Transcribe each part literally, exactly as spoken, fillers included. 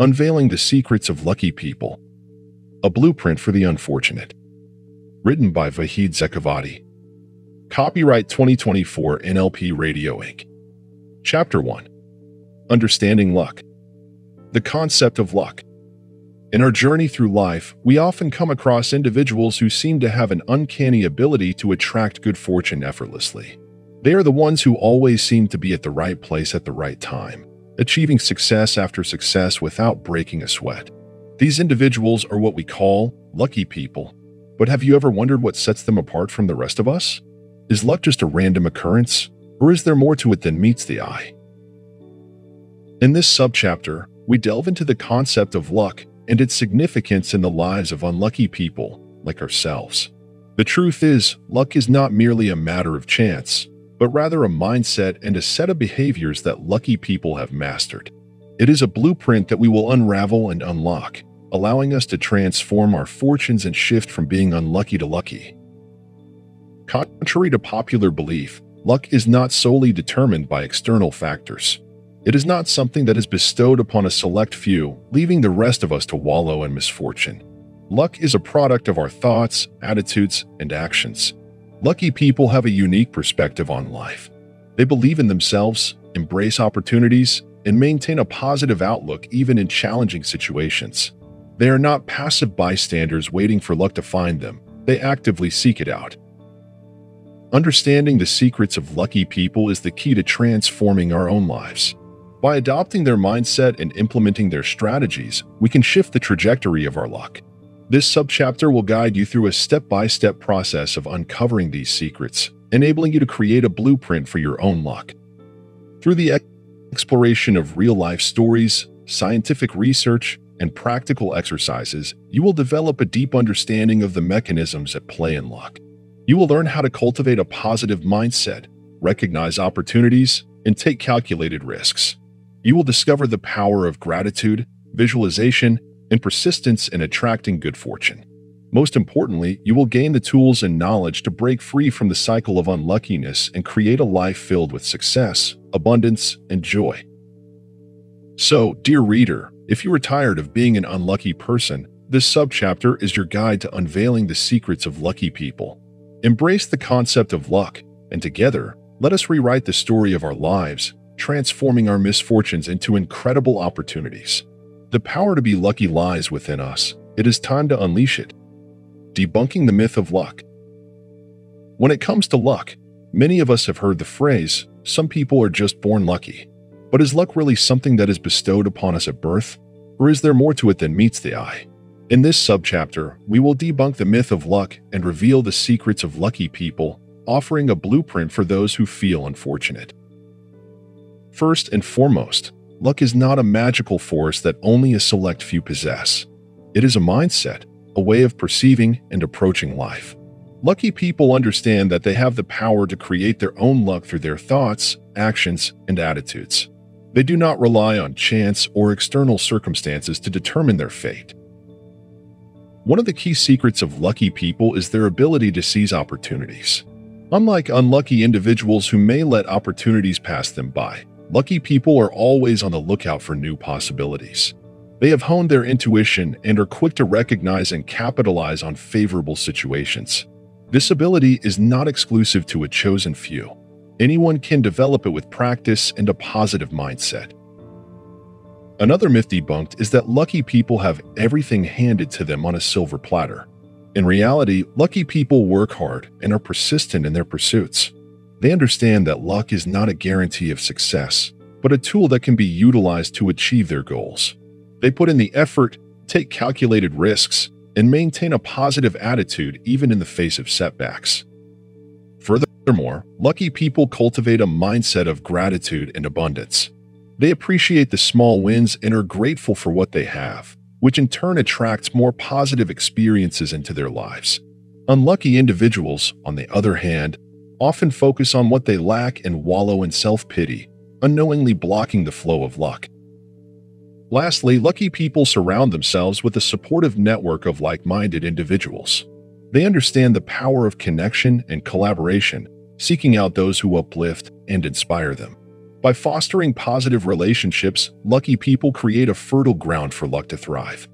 Unveiling the Secrets of Lucky People, a Blueprint for the Unfortunate. Written by Vahid Zekavati. Copyright twenty twenty-four N L P Radio Incorporated. Chapter one. Understanding Luck. The concept of luck. In our journey through life, we often come across individuals who seem to have an uncanny ability to attract good fortune effortlessly. They are the ones who always seem to be at the right place at the right time, achieving success after success without breaking a sweat. These individuals are what we call lucky people. But have you ever wondered what sets them apart from the rest of us? Is luck just a random occurrence, or is there more to it than meets the eye? In this subchapter, we delve into the concept of luck and its significance in the lives of unlucky people like ourselves. The truth is, luck is not merely a matter of chance, but rather a mindset and a set of behaviors that lucky people have mastered. It is a blueprint that we will unravel and unlock, allowing us to transform our fortunes and shift from being unlucky to lucky. Contrary to popular belief, luck is not solely determined by external factors. It is not something that is bestowed upon a select few, leaving the rest of us to wallow in misfortune. Luck is a product of our thoughts, attitudes, and actions. Lucky people have a unique perspective on life. They believe in themselves, embrace opportunities, and maintain a positive outlook even in challenging situations. They are not passive bystanders waiting for luck to find them. They actively seek it out. Understanding the secrets of lucky people is the key to transforming our own lives. By adopting their mindset and implementing their strategies, we can shift the trajectory of our luck. This subchapter will guide you through a step-by-step process of uncovering these secrets, enabling you to create a blueprint for your own luck. Through the exploration of real-life stories, scientific research, and practical exercises, you will develop a deep understanding of the mechanisms at play in luck. You will learn how to cultivate a positive mindset, recognize opportunities, and take calculated risks. You will discover the power of gratitude, visualization, and persistence in attracting good fortune. Most importantly, you will gain the tools and knowledge to break free from the cycle of unluckiness and create a life filled with success, abundance, and joy. So, dear reader, if you are tired of being an unlucky person, this subchapter is your guide to unveiling the secrets of lucky people. Embrace the concept of luck, and together, let us rewrite the story of our lives, transforming our misfortunes into incredible opportunities. The power to be lucky lies within us. It is time to unleash it. Debunking the myth of luck. When it comes to luck, many of us have heard the phrase, "Some people are just born lucky." But is luck really something that is bestowed upon us at birth? Or is there more to it than meets the eye? In this subchapter, we will debunk the myth of luck and reveal the secrets of lucky people, offering a blueprint for those who feel unfortunate. First and foremost, luck is not a magical force that only a select few possess. It is a mindset, a way of perceiving and approaching life. Lucky people understand that they have the power to create their own luck through their thoughts, actions, and attitudes. They do not rely on chance or external circumstances to determine their fate. One of the key secrets of lucky people is their ability to seize opportunities. Unlike unlucky individuals who may let opportunities pass them by, lucky people are always on the lookout for new possibilities. They have honed their intuition and are quick to recognize and capitalize on favorable situations. This ability is not exclusive to a chosen few. Anyone can develop it with practice and a positive mindset. Another myth debunked is that lucky people have everything handed to them on a silver platter. In reality, lucky people work hard and are persistent in their pursuits. They understand that luck is not a guarantee of success, but a tool that can be utilized to achieve their goals. They put in the effort, take calculated risks, and maintain a positive attitude even in the face of setbacks. Furthermore, lucky people cultivate a mindset of gratitude and abundance. They appreciate the small wins and are grateful for what they have, which in turn attracts more positive experiences into their lives. Unlucky individuals, on the other hand, often focus on what they lack and wallow in self-pity, unknowingly blocking the flow of luck. Lastly, lucky people surround themselves with a supportive network of like-minded individuals. They understand the power of connection and collaboration, seeking out those who uplift and inspire them. By fostering positive relationships, lucky people create a fertile ground for luck to thrive.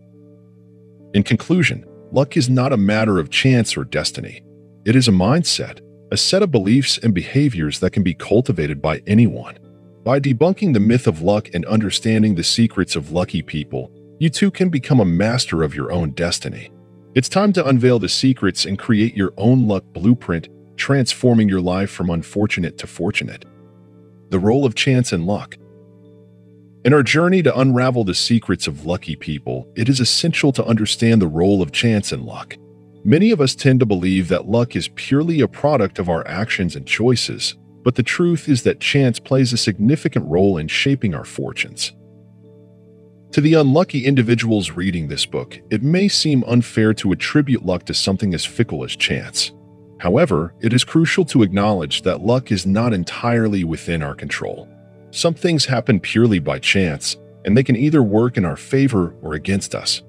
In conclusion, luck is not a matter of chance or destiny. It is a mindset, a set of beliefs and behaviors that can be cultivated by anyone. By debunking the myth of luck and understanding the secrets of lucky people, you too can become a master of your own destiny. It's time to unveil the secrets and create your own luck blueprint, transforming your life from unfortunate to fortunate. The role of chance and luck. In our journey to unravel the secrets of lucky people, it is essential to understand the role of chance and luck. Many of us tend to believe that luck is purely a product of our actions and choices, but the truth is that chance plays a significant role in shaping our fortunes. To the unlucky individuals reading this book, it may seem unfair to attribute luck to something as fickle as chance. However, it is crucial to acknowledge that luck is not entirely within our control. Some things happen purely by chance, and they can either work in our favor or against us.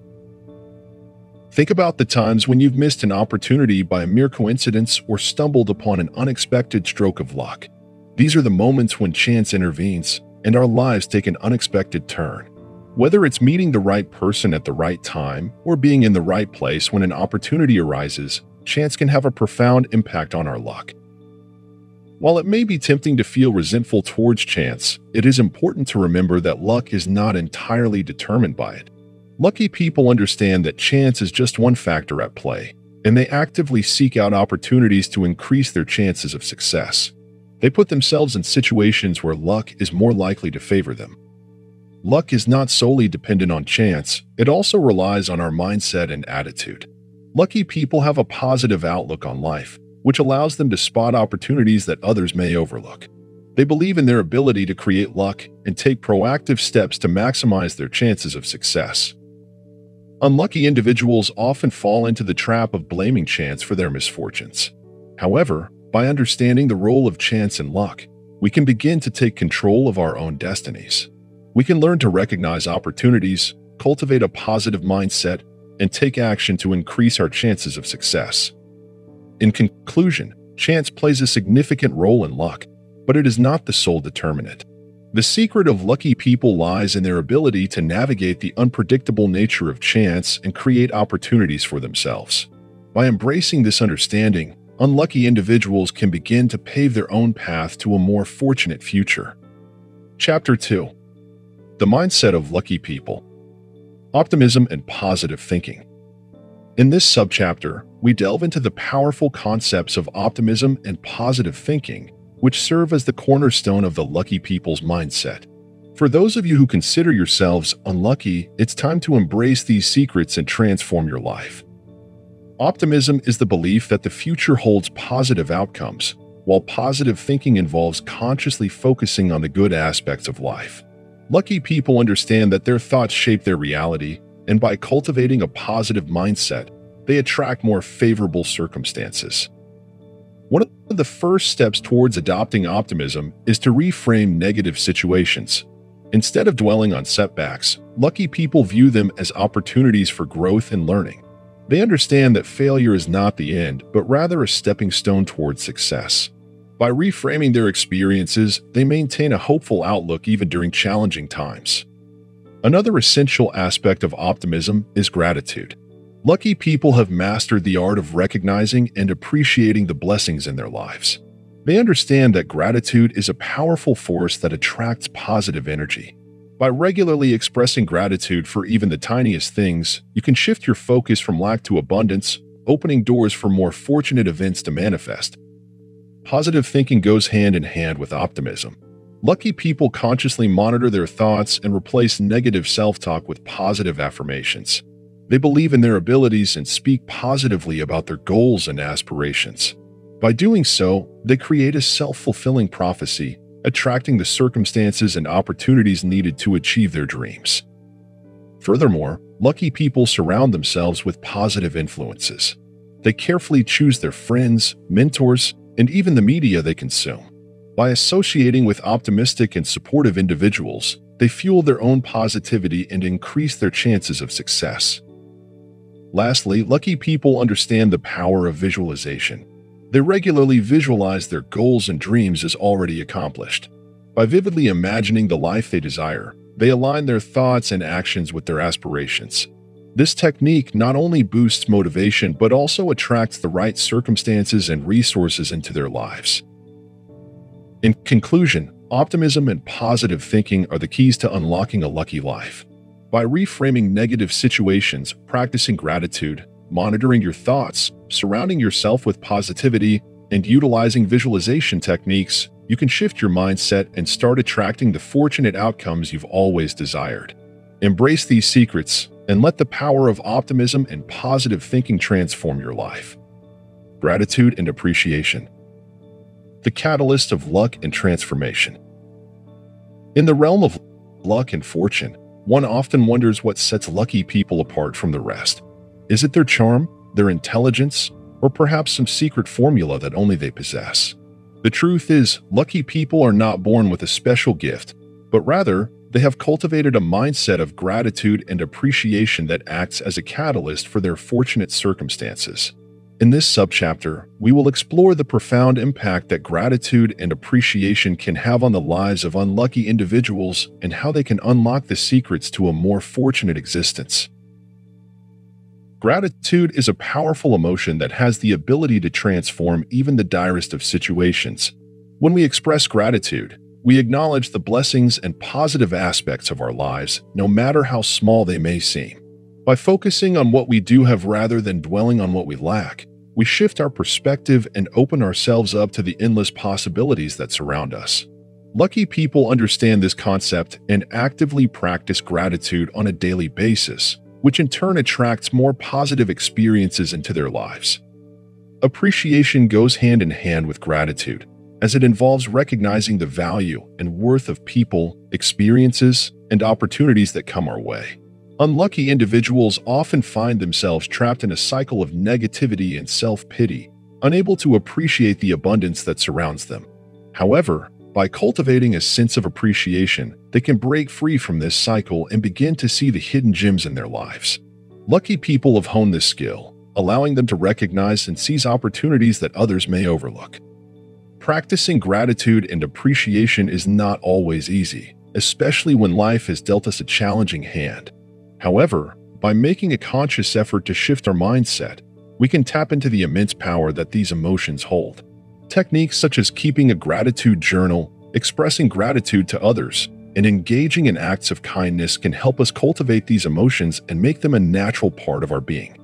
Think about the times when you've missed an opportunity by a mere coincidence or stumbled upon an unexpected stroke of luck. These are the moments when chance intervenes and our lives take an unexpected turn. Whether it's meeting the right person at the right time or being in the right place when an opportunity arises, chance can have a profound impact on our luck. While it may be tempting to feel resentful towards chance, it is important to remember that luck is not entirely determined by it. Lucky people understand that chance is just one factor at play, and they actively seek out opportunities to increase their chances of success. They put themselves in situations where luck is more likely to favor them. Luck is not solely dependent on chance, it also relies on our mindset and attitude. Lucky people have a positive outlook on life, which allows them to spot opportunities that others may overlook. They believe in their ability to create luck and take proactive steps to maximize their chances of success. Unlucky individuals often fall into the trap of blaming chance for their misfortunes. However, by understanding the role of chance and luck, we can begin to take control of our own destinies. We can learn to recognize opportunities, cultivate a positive mindset, and take action to increase our chances of success. In conclusion, chance plays a significant role in luck, but it is not the sole determinant. The secret of lucky people lies in their ability to navigate the unpredictable nature of chance and create opportunities for themselves. By embracing this understanding, unlucky individuals can begin to pave their own path to a more fortunate future. Chapter two. The Mindset of Lucky People. Optimism and Positive Thinking. In this subchapter, we delve into the powerful concepts of optimism and positive thinking, which serve as the cornerstone of the lucky people's mindset. For those of you who consider yourselves unlucky, it's time to embrace these secrets and transform your life. Optimism is the belief that the future holds positive outcomes, while positive thinking involves consciously focusing on the good aspects of life. Lucky people understand that their thoughts shape their reality, and by cultivating a positive mindset, they attract more favorable circumstances. One of the first steps towards adopting optimism is to reframe negative situations. Instead of dwelling on setbacks, lucky people view them as opportunities for growth and learning. They understand that failure is not the end, but rather a stepping stone towards success. By reframing their experiences, they maintain a hopeful outlook even during challenging times. Another essential aspect of optimism is gratitude. Lucky people have mastered the art of recognizing and appreciating the blessings in their lives. They understand that gratitude is a powerful force that attracts positive energy. By regularly expressing gratitude for even the tiniest things, you can shift your focus from lack to abundance, opening doors for more fortunate events to manifest. Positive thinking goes hand in hand with optimism. Lucky people consciously monitor their thoughts and replace negative self-talk with positive affirmations. They believe in their abilities and speak positively about their goals and aspirations. By doing so, they create a self-fulfilling prophecy, attracting the circumstances and opportunities needed to achieve their dreams. Furthermore, lucky people surround themselves with positive influences. They carefully choose their friends, mentors, and even the media they consume. By associating with optimistic and supportive individuals, they fuel their own positivity and increase their chances of success. Lastly, lucky people understand the power of visualization. They regularly visualize their goals and dreams as already accomplished. By vividly imagining the life they desire, they align their thoughts and actions with their aspirations. This technique not only boosts motivation, but also attracts the right circumstances and resources into their lives. In conclusion, optimism and positive thinking are the keys to unlocking a lucky life. By reframing negative situations, practicing gratitude, monitoring your thoughts, surrounding yourself with positivity, and utilizing visualization techniques, you can shift your mindset and start attracting the fortunate outcomes you've always desired. Embrace these secrets and let the power of optimism and positive thinking transform your life. Gratitude and appreciation. The catalyst of luck and transformation. In the realm of luck and fortune, one often wonders what sets lucky people apart from the rest. Is it their charm, their intelligence, or perhaps some secret formula that only they possess? The truth is, lucky people are not born with a special gift, but rather, they have cultivated a mindset of gratitude and appreciation that acts as a catalyst for their fortunate circumstances. In this subchapter, we will explore the profound impact that gratitude and appreciation can have on the lives of unlucky individuals and how they can unlock the secrets to a more fortunate existence. Gratitude is a powerful emotion that has the ability to transform even the direst of situations. When we express gratitude, we acknowledge the blessings and positive aspects of our lives, no matter how small they may seem. By focusing on what we do have rather than dwelling on what we lack, we shift our perspective and open ourselves up to the endless possibilities that surround us. Lucky people understand this concept and actively practice gratitude on a daily basis, which in turn attracts more positive experiences into their lives. Appreciation goes hand in hand with gratitude, as it involves recognizing the value and worth of people, experiences, and opportunities that come our way. Unlucky individuals often find themselves trapped in a cycle of negativity and self-pity, unable to appreciate the abundance that surrounds them. However, by cultivating a sense of appreciation, they can break free from this cycle and begin to see the hidden gems in their lives. Lucky people have honed this skill, allowing them to recognize and seize opportunities that others may overlook. Practicing gratitude and appreciation is not always easy, especially when life has dealt us a challenging hand. However, by making a conscious effort to shift our mindset, we can tap into the immense power that these emotions hold. Techniques such as keeping a gratitude journal, expressing gratitude to others, and engaging in acts of kindness can help us cultivate these emotions and make them a natural part of our being.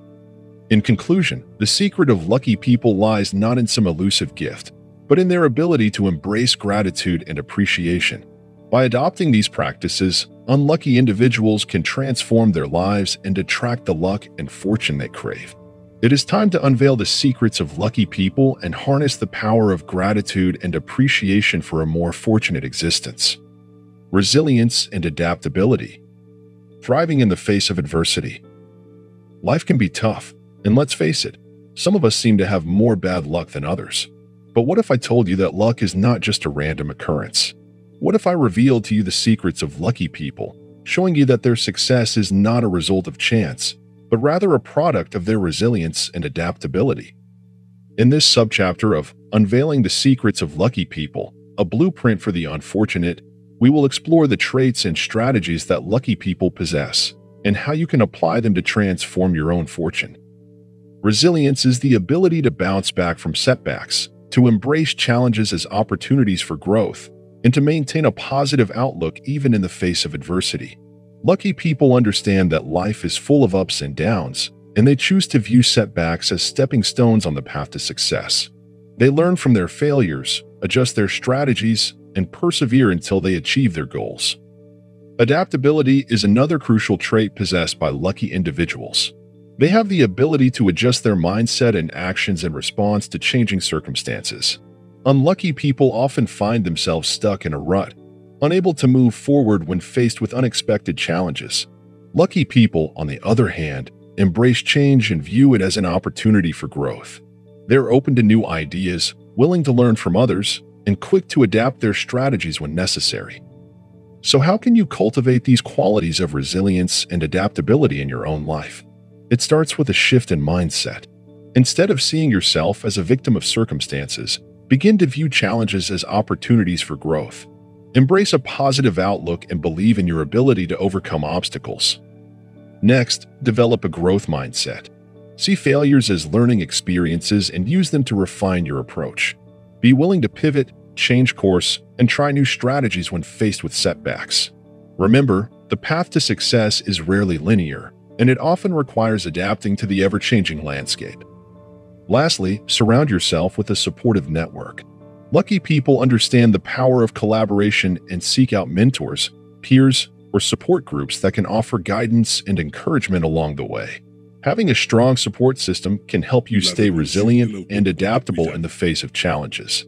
In conclusion, the secret of lucky people lies not in some elusive gift, but in their ability to embrace gratitude and appreciation. By adopting these practices, unlucky individuals can transform their lives and attract the luck and fortune they crave. It is time to unveil the secrets of lucky people and harness the power of gratitude and appreciation for a more fortunate existence. Resilience and adaptability. Thriving in the face of adversity. Life can be tough, and let's face it, some of us seem to have more bad luck than others. But what if I told you that luck is not just a random occurrence? What if I revealed to you the secrets of lucky people, showing you that their success is not a result of chance, but rather a product of their resilience and adaptability? In this subchapter of Unveiling the Secrets of Lucky People, a blueprint for the unfortunate, we will explore the traits and strategies that lucky people possess, and how you can apply them to transform your own fortune. Resilience is the ability to bounce back from setbacks, to embrace challenges as opportunities for growth, and to maintain a positive outlook even in the face of adversity. Lucky people understand that life is full of ups and downs, and they choose to view setbacks as stepping stones on the path to success. They learn from their failures, adjust their strategies, and persevere until they achieve their goals. Adaptability is another crucial trait possessed by lucky individuals. They have the ability to adjust their mindset and actions in response to changing circumstances. Unlucky people often find themselves stuck in a rut, unable to move forward when faced with unexpected challenges. Lucky people, on the other hand, embrace change and view it as an opportunity for growth. They're open to new ideas, willing to learn from others, and quick to adapt their strategies when necessary. So how can you cultivate these qualities of resilience and adaptability in your own life? It starts with a shift in mindset. Instead of seeing yourself as a victim of circumstances, begin to view challenges as opportunities for growth. Embrace a positive outlook and believe in your ability to overcome obstacles. Next, develop a growth mindset. See failures as learning experiences and use them to refine your approach. Be willing to pivot, change course, and try new strategies when faced with setbacks. Remember, the path to success is rarely linear, and it often requires adapting to the ever-changing landscape. Lastly, surround yourself with a supportive network. Lucky people understand the power of collaboration and seek out mentors, peers, or support groups that can offer guidance and encouragement along the way. Having a strong support system can help you stay resilient and adaptable in the face of challenges.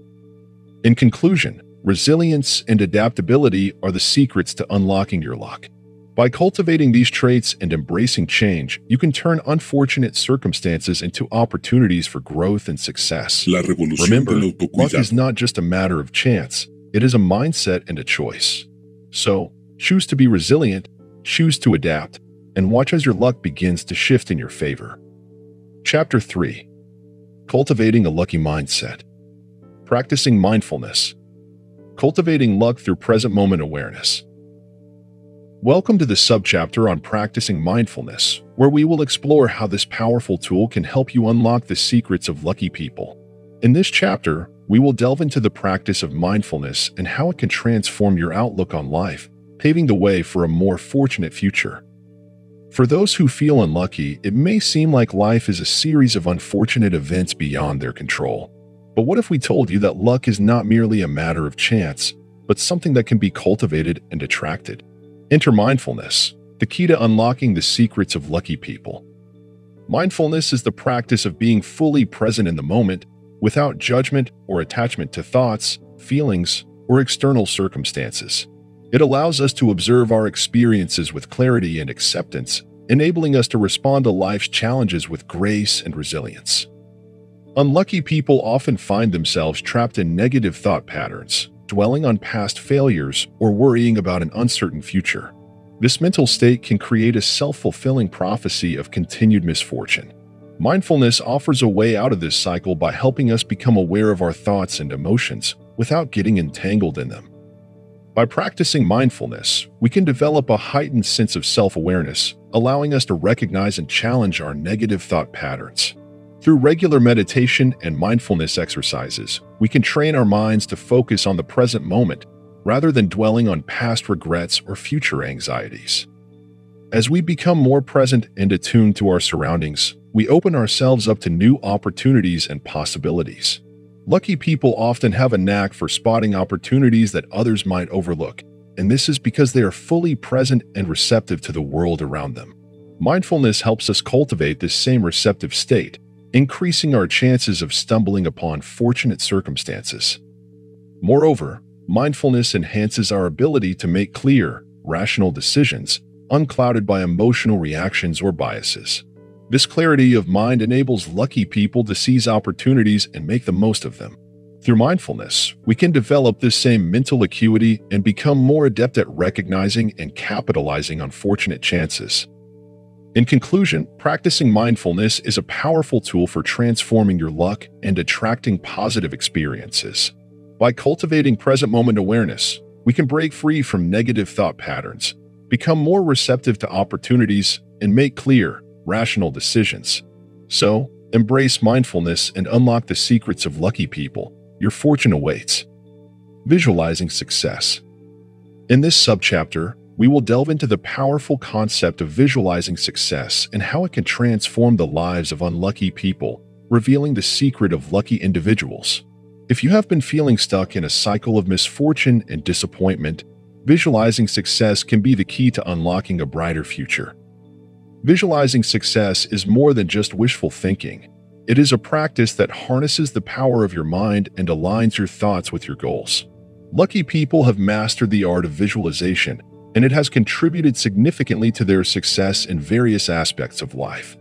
In conclusion, resilience and adaptability are the secrets to unlocking your luck. By cultivating these traits and embracing change, you can turn unfortunate circumstances into opportunities for growth and success. Remember, luck is not just a matter of chance, it is a mindset and a choice. So, choose to be resilient, choose to adapt, and watch as your luck begins to shift in your favor. Chapter three. Cultivating a Lucky Mindset. Practicing Mindfulness. Cultivating Luck Through Present Moment Awareness. Welcome to the subchapter on practicing mindfulness, where we will explore how this powerful tool can help you unlock the secrets of lucky people. In this chapter, we will delve into the practice of mindfulness and how it can transform your outlook on life, paving the way for a more fortunate future. For those who feel unlucky, it may seem like life is a series of unfortunate events beyond their control. But what if we told you that luck is not merely a matter of chance, but something that can be cultivated and attracted? Enter mindfulness, the key to unlocking the secrets of lucky people. Mindfulness is the practice of being fully present in the moment, without judgment or attachment to thoughts, feelings, or external circumstances. It allows us to observe our experiences with clarity and acceptance, enabling us to respond to life's challenges with grace and resilience. Unlucky people often find themselves trapped in negative thought patterns, dwelling on past failures or worrying about an uncertain future. This mental state can create a self-fulfilling prophecy of continued misfortune. Mindfulness offers a way out of this cycle by helping us become aware of our thoughts and emotions without getting entangled in them. By practicing mindfulness, we can develop a heightened sense of self-awareness, allowing us to recognize and challenge our negative thought patterns. Through regular meditation and mindfulness exercises, we can train our minds to focus on the present moment rather than dwelling on past regrets or future anxieties. As we become more present and attuned to our surroundings, we open ourselves up to new opportunities and possibilities. Lucky people often have a knack for spotting opportunities that others might overlook, and this is because they are fully present and receptive to the world around them. Mindfulness helps us cultivate this same receptive state, increasing our chances of stumbling upon fortunate circumstances. Moreover, mindfulness enhances our ability to make clear, rational decisions, unclouded by emotional reactions or biases. This clarity of mind enables lucky people to seize opportunities and make the most of them. Through mindfulness, we can develop this same mental acuity and become more adept at recognizing and capitalizing on fortunate chances. In conclusion, practicing mindfulness is a powerful tool for transforming your luck and attracting positive experiences. By cultivating present moment awareness, we can break free from negative thought patterns, become more receptive to opportunities, and make clear, rational decisions. So, embrace mindfulness and unlock the secrets of lucky people. Your fortune awaits. Visualizing success. In this subchapter, we will delve into the powerful concept of visualizing success and how it can transform the lives of unlucky people, revealing the secret of lucky individuals. If you have been feeling stuck in a cycle of misfortune and disappointment, visualizing success can be the key to unlocking a brighter future. Visualizing success is more than just wishful thinking. It is a practice that harnesses the power of your mind and aligns your thoughts with your goals. Lucky people have mastered the art of visualization, and it has contributed significantly to their success in various aspects of life.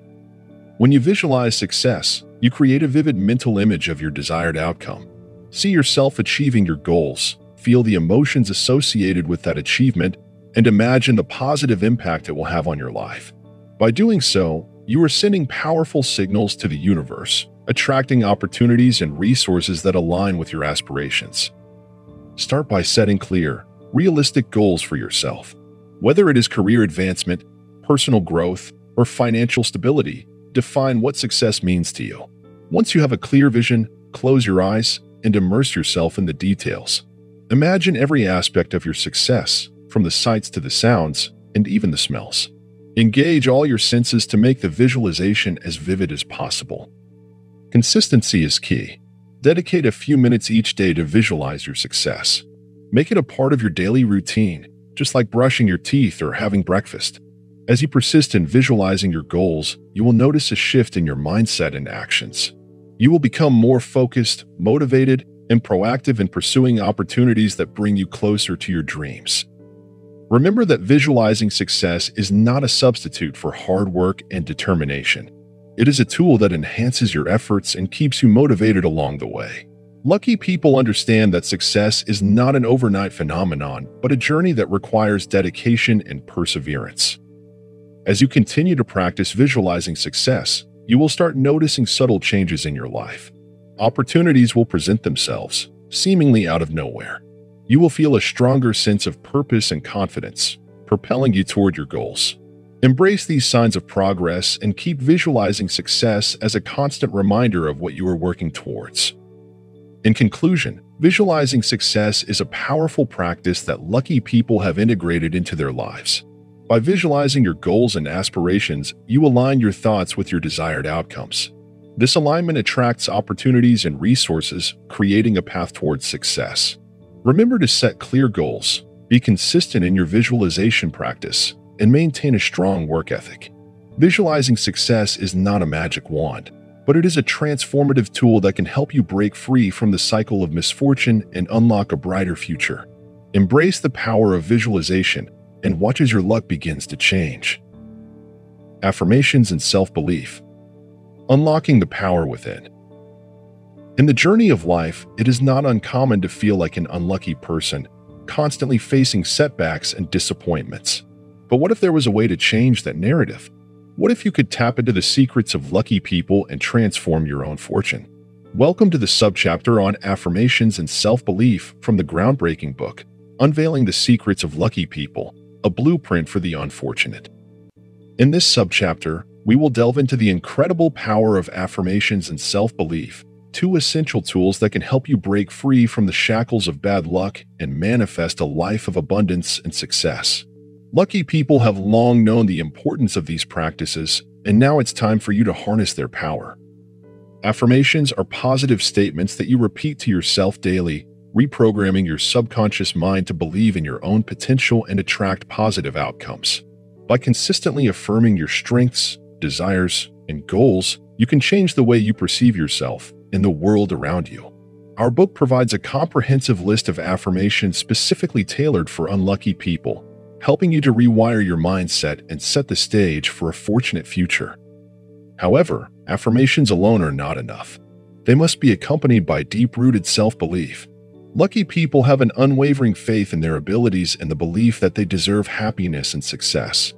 When you visualize success, you create a vivid mental image of your desired outcome. See yourself achieving your goals, feel the emotions associated with that achievement, and imagine the positive impact it will have on your life. By doing so, you are sending powerful signals to the universe, attracting opportunities and resources that align with your aspirations. Start by setting clear, realistic goals for yourself. Whether it is career advancement, personal growth, or financial stability, define what success means to you. Once you have a clear vision, close your eyes and immerse yourself in the details. Imagine every aspect of your success, from the sights to the sounds, and even the smells. Engage all your senses to make the visualization as vivid as possible. Consistency is key. Dedicate a few minutes each day to visualize your success. Make it a part of your daily routine, just like brushing your teeth or having breakfast. As you persist in visualizing your goals, you will notice a shift in your mindset and actions. You will become more focused, motivated, and proactive in pursuing opportunities that bring you closer to your dreams. Remember that visualizing success is not a substitute for hard work and determination. It is a tool that enhances your efforts and keeps you motivated along the way. Lucky people understand that success is not an overnight phenomenon, but a journey that requires dedication and perseverance. As you continue to practice visualizing success, you will start noticing subtle changes in your life. Opportunities will present themselves, seemingly out of nowhere. You will feel a stronger sense of purpose and confidence, propelling you toward your goals. Embrace these signs of progress and keep visualizing success as a constant reminder of what you are working towards. In conclusion, visualizing success is a powerful practice that lucky people have integrated into their lives. By visualizing your goals and aspirations, you align your thoughts with your desired outcomes. This alignment attracts opportunities and resources, creating a path towards success. Remember to set clear goals, be consistent in your visualization practice, and maintain a strong work ethic. Visualizing success is not a magic wand, but it is a transformative tool that can help you break free from the cycle of misfortune and unlock a brighter future. Embrace the power of visualization and watch as your luck begins to change. Affirmations and self-belief. Unlocking the power within. In the journey of life, it is not uncommon to feel like an unlucky person, constantly facing setbacks and disappointments. But what if there was a way to change that narrative? What if you could tap into the secrets of lucky people and transform your own fortune? Welcome to the subchapter on affirmations and self-belief from the groundbreaking book, Unveiling the Secrets of Lucky People, a blueprint for the unfortunate. In this subchapter, we will delve into the incredible power of affirmations and self-belief, two essential tools that can help you break free from the shackles of bad luck and manifest a life of abundance and success. Lucky people have long known the importance of these practices, and now it's time for you to harness their power. Affirmations are positive statements that you repeat to yourself daily, reprogramming your subconscious mind to believe in your own potential and attract positive outcomes. By consistently affirming your strengths, desires, and goals, you can change the way you perceive yourself in the world around you. Our book provides a comprehensive list of affirmations specifically tailored for unlucky people, helping you to rewire your mindset and set the stage for a fortunate future. However, affirmations alone are not enough. They must be accompanied by deep-rooted self-belief. Lucky people have an unwavering faith in their abilities and the belief that they deserve happiness and success.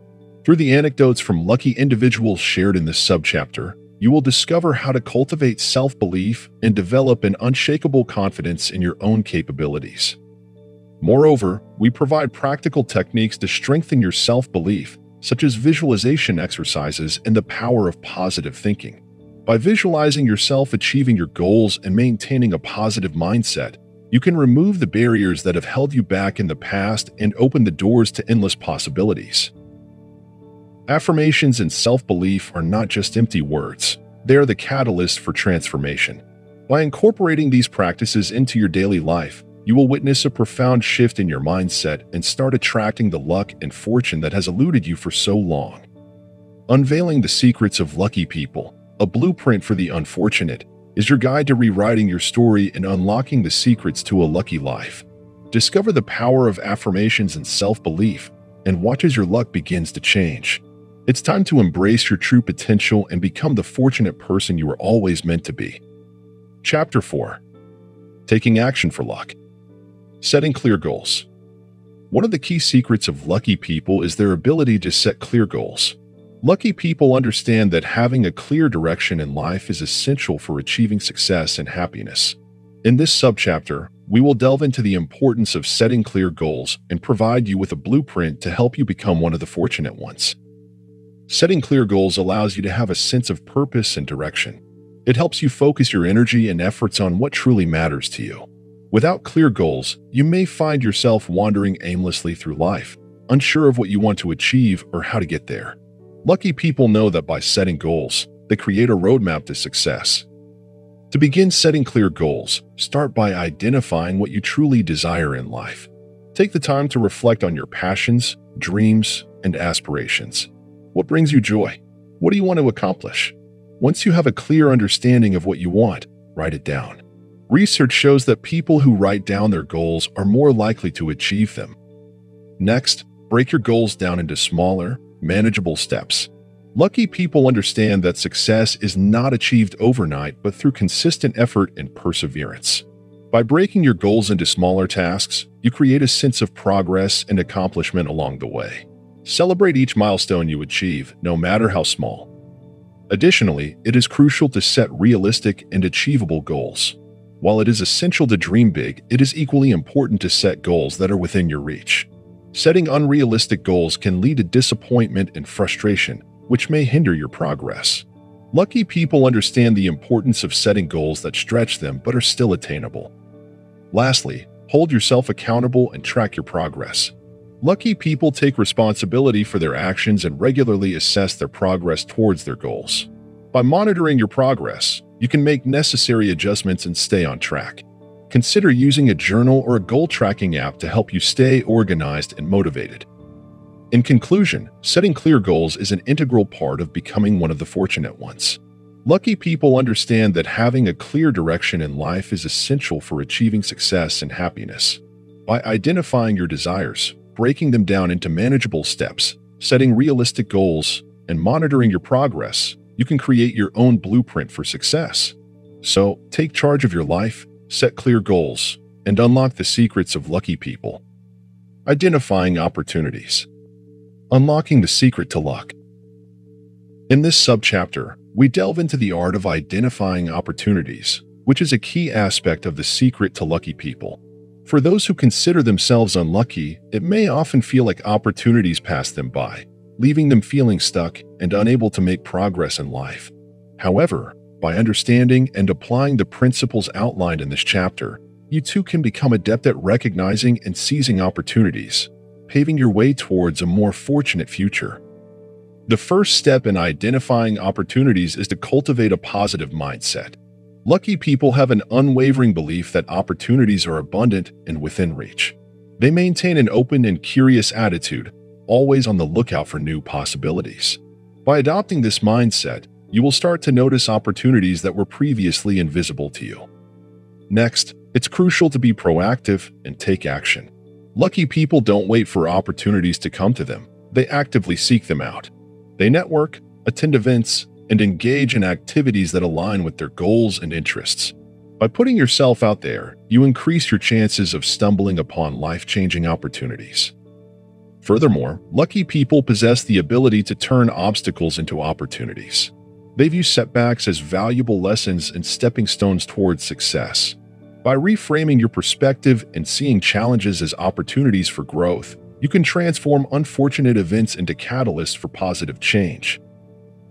Through the anecdotes from lucky individuals shared in this subchapter, you will discover how to cultivate self-belief and develop an unshakable confidence in your own capabilities. Moreover, we provide practical techniques to strengthen your self-belief, such as visualization exercises and the power of positive thinking. By visualizing yourself achieving your goals and maintaining a positive mindset, you can remove the barriers that have held you back in the past and open the doors to endless possibilities. Affirmations and self-belief are not just empty words. They are the catalyst for transformation. By incorporating these practices into your daily life, you will witness a profound shift in your mindset and start attracting the luck and fortune that has eluded you for so long. Unveiling the Secrets of Lucky People, a blueprint for the unfortunate, is your guide to rewriting your story and unlocking the secrets to a lucky life. Discover the power of affirmations and self-belief and watch as your luck begins to change. It's time to embrace your true potential and become the fortunate person you were always meant to be. Chapter four. Taking action for luck. Setting clear goals. One of the key secrets of lucky people is their ability to set clear goals. Lucky people understand that having a clear direction in life is essential for achieving success and happiness. In this subchapter, We will delve into the importance of setting clear goals and provide you with a blueprint to help you become one of the fortunate ones. Setting clear goals allows you to have a sense of purpose and direction. It helps you focus your energy and efforts on what truly matters to you. Without clear goals, you may find yourself wandering aimlessly through life, unsure of what you want to achieve or how to get there. Lucky people know that by setting goals, they create a roadmap to success. To begin setting clear goals, start by identifying what you truly desire in life. Take the time to reflect on your passions, dreams, and aspirations. What brings you joy? What do you want to accomplish? Once you have a clear understanding of what you want, write it down. Research shows that people who write down their goals are more likely to achieve them. Next, break your goals down into smaller, manageable steps. Lucky people understand that success is not achieved overnight, but through consistent effort and perseverance. By breaking your goals into smaller tasks, you create a sense of progress and accomplishment along the way. Celebrate each milestone you achieve, no matter how small. Additionally, it is crucial to set realistic and achievable goals. While it is essential to dream big, it is equally important to set goals that are within your reach. Setting unrealistic goals can lead to disappointment and frustration, which may hinder your progress. Lucky people understand the importance of setting goals that stretch them but are still attainable. Lastly, hold yourself accountable and track your progress. Lucky people take responsibility for their actions and regularly assess their progress towards their goals. By monitoring your progress, you can make necessary adjustments and stay on track. Consider using a journal or a goal-tracking app to help you stay organized and motivated. In conclusion, setting clear goals is an integral part of becoming one of the fortunate ones. Lucky people understand that having a clear direction in life is essential for achieving success and happiness. By identifying your desires, breaking them down into manageable steps, setting realistic goals, and monitoring your progress, you can create your own blueprint for success. So, take charge of your life, set clear goals, and unlock the secrets of lucky people. Identifying opportunities. Unlocking the secret to luck. In this subchapter, we delve into the art of identifying opportunities, which is a key aspect of the secret to lucky people. For those who consider themselves unlucky, it may often feel like opportunities pass them by, leaving them feeling stuck and unable to make progress in life. However, by understanding and applying the principles outlined in this chapter, you too can become adept at recognizing and seizing opportunities, paving your way towards a more fortunate future. The first step in identifying opportunities is to cultivate a positive mindset. Lucky people have an unwavering belief that opportunities are abundant and within reach. They maintain an open and curious attitude, always on the lookout for new possibilities. By adopting this mindset, you will start to notice opportunities that were previously invisible to you. Next, it's crucial to be proactive and take action. Lucky people don't wait for opportunities to come to them. They actively seek them out. They network, attend events, and engage in activities that align with their goals and interests. By putting yourself out there, you increase your chances of stumbling upon life-changing opportunities. Furthermore, lucky people possess the ability to turn obstacles into opportunities. They view setbacks as valuable lessons and stepping stones towards success. By reframing your perspective and seeing challenges as opportunities for growth, you can transform unfortunate events into catalysts for positive change.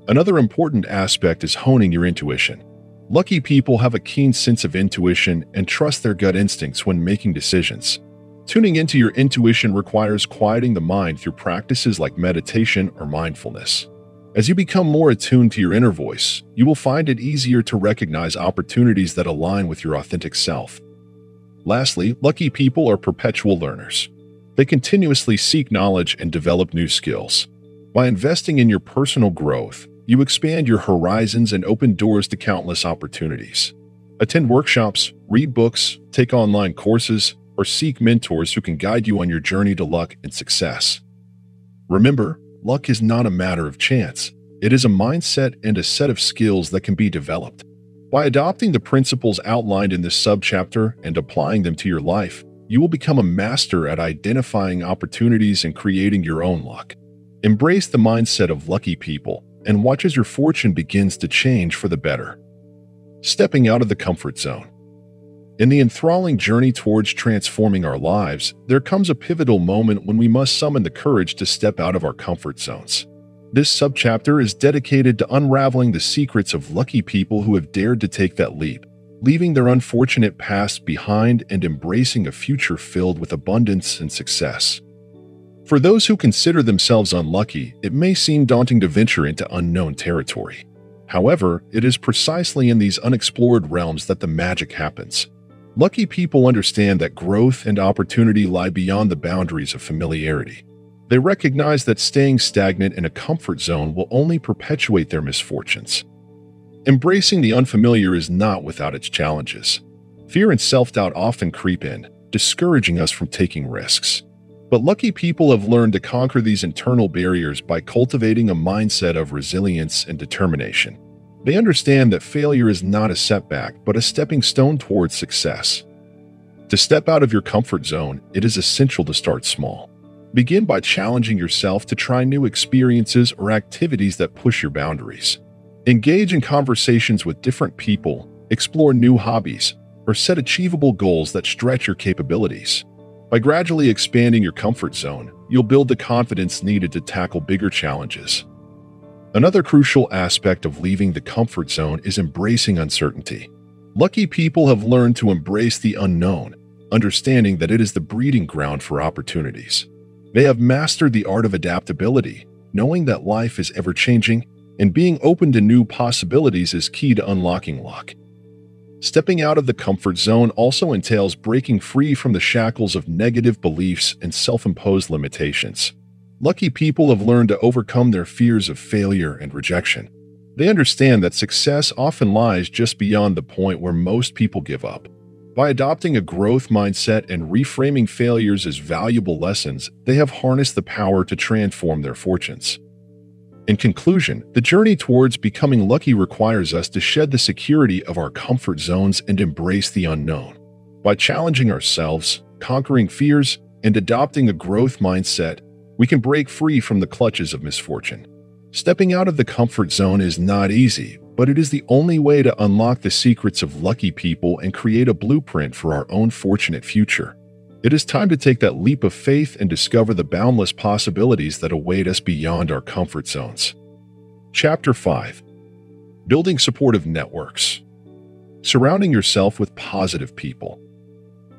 Another important aspect is honing your intuition. Lucky people have a keen sense of intuition and trust their gut instincts when making decisions. Tuning into your intuition requires quieting the mind through practices like meditation or mindfulness. As you become more attuned to your inner voice, you will find it easier to recognize opportunities that align with your authentic self. Lastly, lucky people are perpetual learners. They continuously seek knowledge and develop new skills. By investing in your personal growth, you expand your horizons and open doors to countless opportunities. Attend workshops, read books, take online courses, or seek mentors who can guide you on your journey to luck and success. Remember, luck is not a matter of chance. It is a mindset and a set of skills that can be developed. By adopting the principles outlined in this subchapter and applying them to your life, you will become a master at identifying opportunities and creating your own luck. Embrace the mindset of lucky people and watch as your fortune begins to change for the better. Stepping out of the comfort zone. In the enthralling journey towards transforming our lives, there comes a pivotal moment when we must summon the courage to step out of our comfort zones. This subchapter is dedicated to unraveling the secrets of lucky people who have dared to take that leap, leaving their unfortunate past behind and embracing a future filled with abundance and success. For those who consider themselves unlucky, it may seem daunting to venture into unknown territory. However, it is precisely in these unexplored realms that the magic happens. Lucky people understand that growth and opportunity lie beyond the boundaries of familiarity. They recognize that staying stagnant in a comfort zone will only perpetuate their misfortunes. Embracing the unfamiliar is not without its challenges. Fear and self-doubt often creep in, discouraging us from taking risks. But lucky people have learned to conquer these internal barriers by cultivating a mindset of resilience and determination. They understand that failure is not a setback, but a stepping stone towards success. To step out of your comfort zone, it is essential to start small. Begin by challenging yourself to try new experiences or activities that push your boundaries. Engage in conversations with different people, explore new hobbies, or set achievable goals that stretch your capabilities. By gradually expanding your comfort zone, you'll build the confidence needed to tackle bigger challenges. Another crucial aspect of leaving the comfort zone is embracing uncertainty. Lucky people have learned to embrace the unknown, understanding that it is the breeding ground for opportunities. They have mastered the art of adaptability, knowing that life is ever-changing, and being open to new possibilities is key to unlocking luck. Stepping out of the comfort zone also entails breaking free from the shackles of negative beliefs and self-imposed limitations. Lucky people have learned to overcome their fears of failure and rejection. They understand that success often lies just beyond the point where most people give up. By adopting a growth mindset and reframing failures as valuable lessons, they have harnessed the power to transform their fortunes. In conclusion, the journey towards becoming lucky requires us to shed the security of our comfort zones and embrace the unknown. By challenging ourselves, conquering fears, and adopting a growth mindset, we can break free from the clutches of misfortune. Stepping out of the comfort zone is not easy, but it is the only way to unlock the secrets of lucky people and create a blueprint for our own fortunate future. It is time to take that leap of faith and discover the boundless possibilities that await us beyond our comfort zones. Chapter five. Building supportive networks. Surrounding yourself with positive people.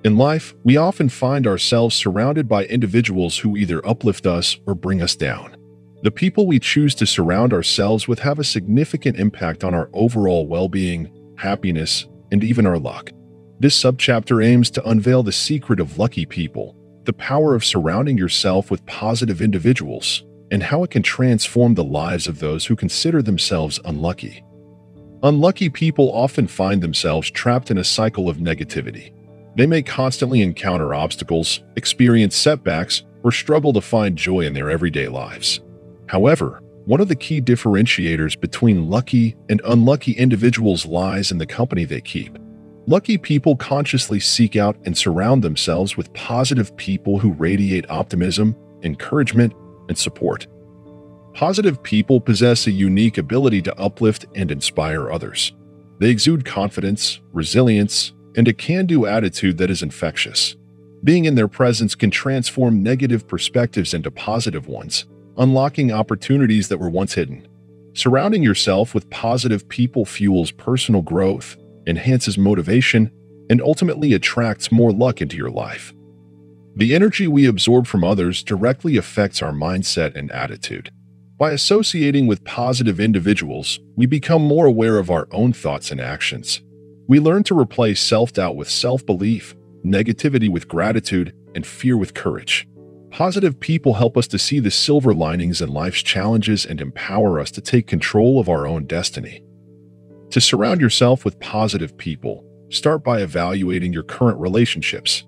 In life, we often find ourselves surrounded by individuals who either uplift us or bring us down. The people we choose to surround ourselves with have a significant impact on our overall well-being, happiness, and even our luck. This subchapter aims to unveil the secret of lucky people, the power of surrounding yourself with positive individuals, and how it can transform the lives of those who consider themselves unlucky. Unlucky people often find themselves trapped in a cycle of negativity. They may constantly encounter obstacles, experience setbacks, or struggle to find joy in their everyday lives. However, one of the key differentiators between lucky and unlucky individuals lies in the company they keep. Lucky people consciously seek out and surround themselves with positive people who radiate optimism, encouragement, and support. Positive people possess a unique ability to uplift and inspire others. They exude confidence, resilience, and a can-do attitude that is infectious. Being in their presence can transform negative perspectives into positive ones, unlocking opportunities that were once hidden. Surrounding yourself with positive people fuels personal growth, enhances motivation, and ultimately attracts more luck into your life. The energy we absorb from others directly affects our mindset and attitude. By associating with positive individuals, we become more aware of our own thoughts and actions. We learn to replace self-doubt with self-belief, negativity with gratitude, and fear with courage. Positive people help us to see the silver linings in life's challenges and empower us to take control of our own destiny. To surround yourself with positive people, start by evaluating your current relationships.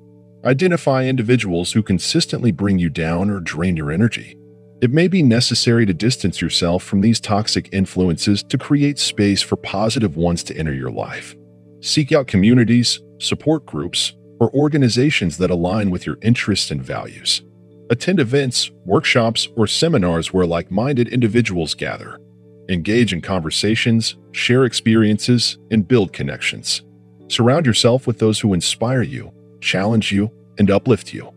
Identify individuals who consistently bring you down or drain your energy. It may be necessary to distance yourself from these toxic influences to create space for positive ones to enter your life. Seek out communities, support groups, or organizations that align with your interests and values. Attend events, workshops, or seminars where like-minded individuals gather. Engage in conversations, share experiences, and build connections. Surround yourself with those who inspire you, challenge you, and uplift you.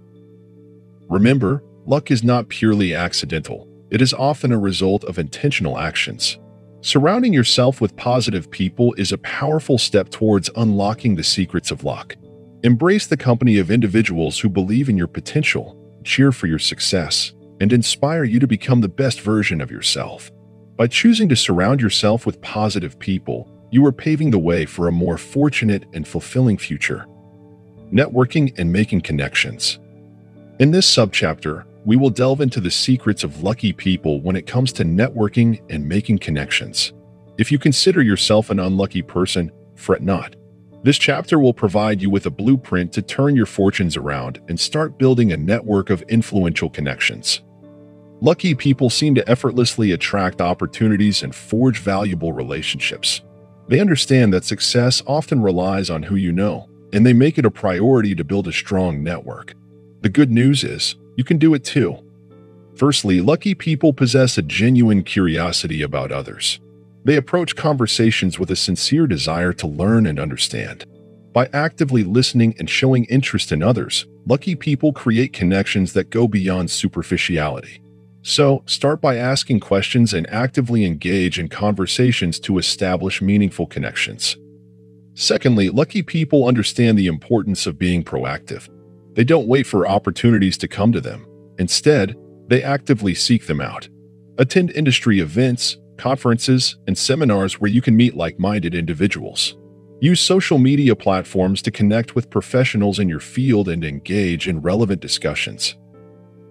Remember, luck is not purely accidental. It is often a result of intentional actions. Surrounding yourself with positive people is a powerful step towards unlocking the secrets of luck. Embrace the company of individuals who believe in your potential, cheer for your success, and inspire you to become the best version of yourself. By choosing to surround yourself with positive people, you are paving the way for a more fortunate and fulfilling future. Networking and making connections. In this subchapter, we will delve into the secrets of lucky people when it comes to networking and making connections. If you consider yourself an unlucky person, fret not. This chapter will provide you with a blueprint to turn your fortunes around and start building a network of influential connections. Lucky people seem to effortlessly attract opportunities and forge valuable relationships. They understand that success often relies on who you know, and they make it a priority to build a strong network. The good news is, you can do it too. Firstly, lucky people possess a genuine curiosity about others. They approach conversations with a sincere desire to learn and understand. By actively listening and showing interest in others, lucky people create connections that go beyond superficiality. So, start by asking questions and actively engage in conversations to establish meaningful connections. Secondly, lucky people understand the importance of being proactive. They don't wait for opportunities to come to them. Instead, they actively seek them out. Attend industry events, conferences, and seminars where you can meet like-minded individuals. Use social media platforms to connect with professionals in your field and engage in relevant discussions.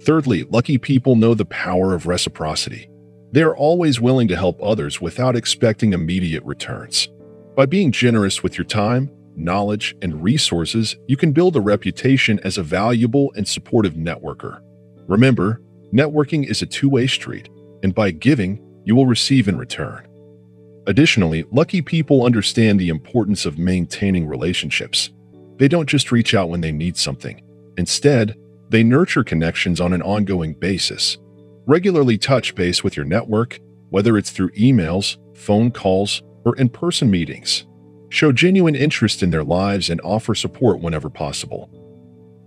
Thirdly, lucky people know the power of reciprocity. They are always willing to help others without expecting immediate returns. By being generous with your time, knowledge, and resources, you can build a reputation as a valuable and supportive networker. Remember, networking is a two-way street, and by giving, you will receive in return. Additionally, lucky people understand the importance of maintaining relationships. They don't just reach out when they need something. Instead, they nurture connections on an ongoing basis. Regularly touch base with your network, whether it's through emails, phone calls, or in-person meetings. Show genuine interest in their lives and offer support whenever possible.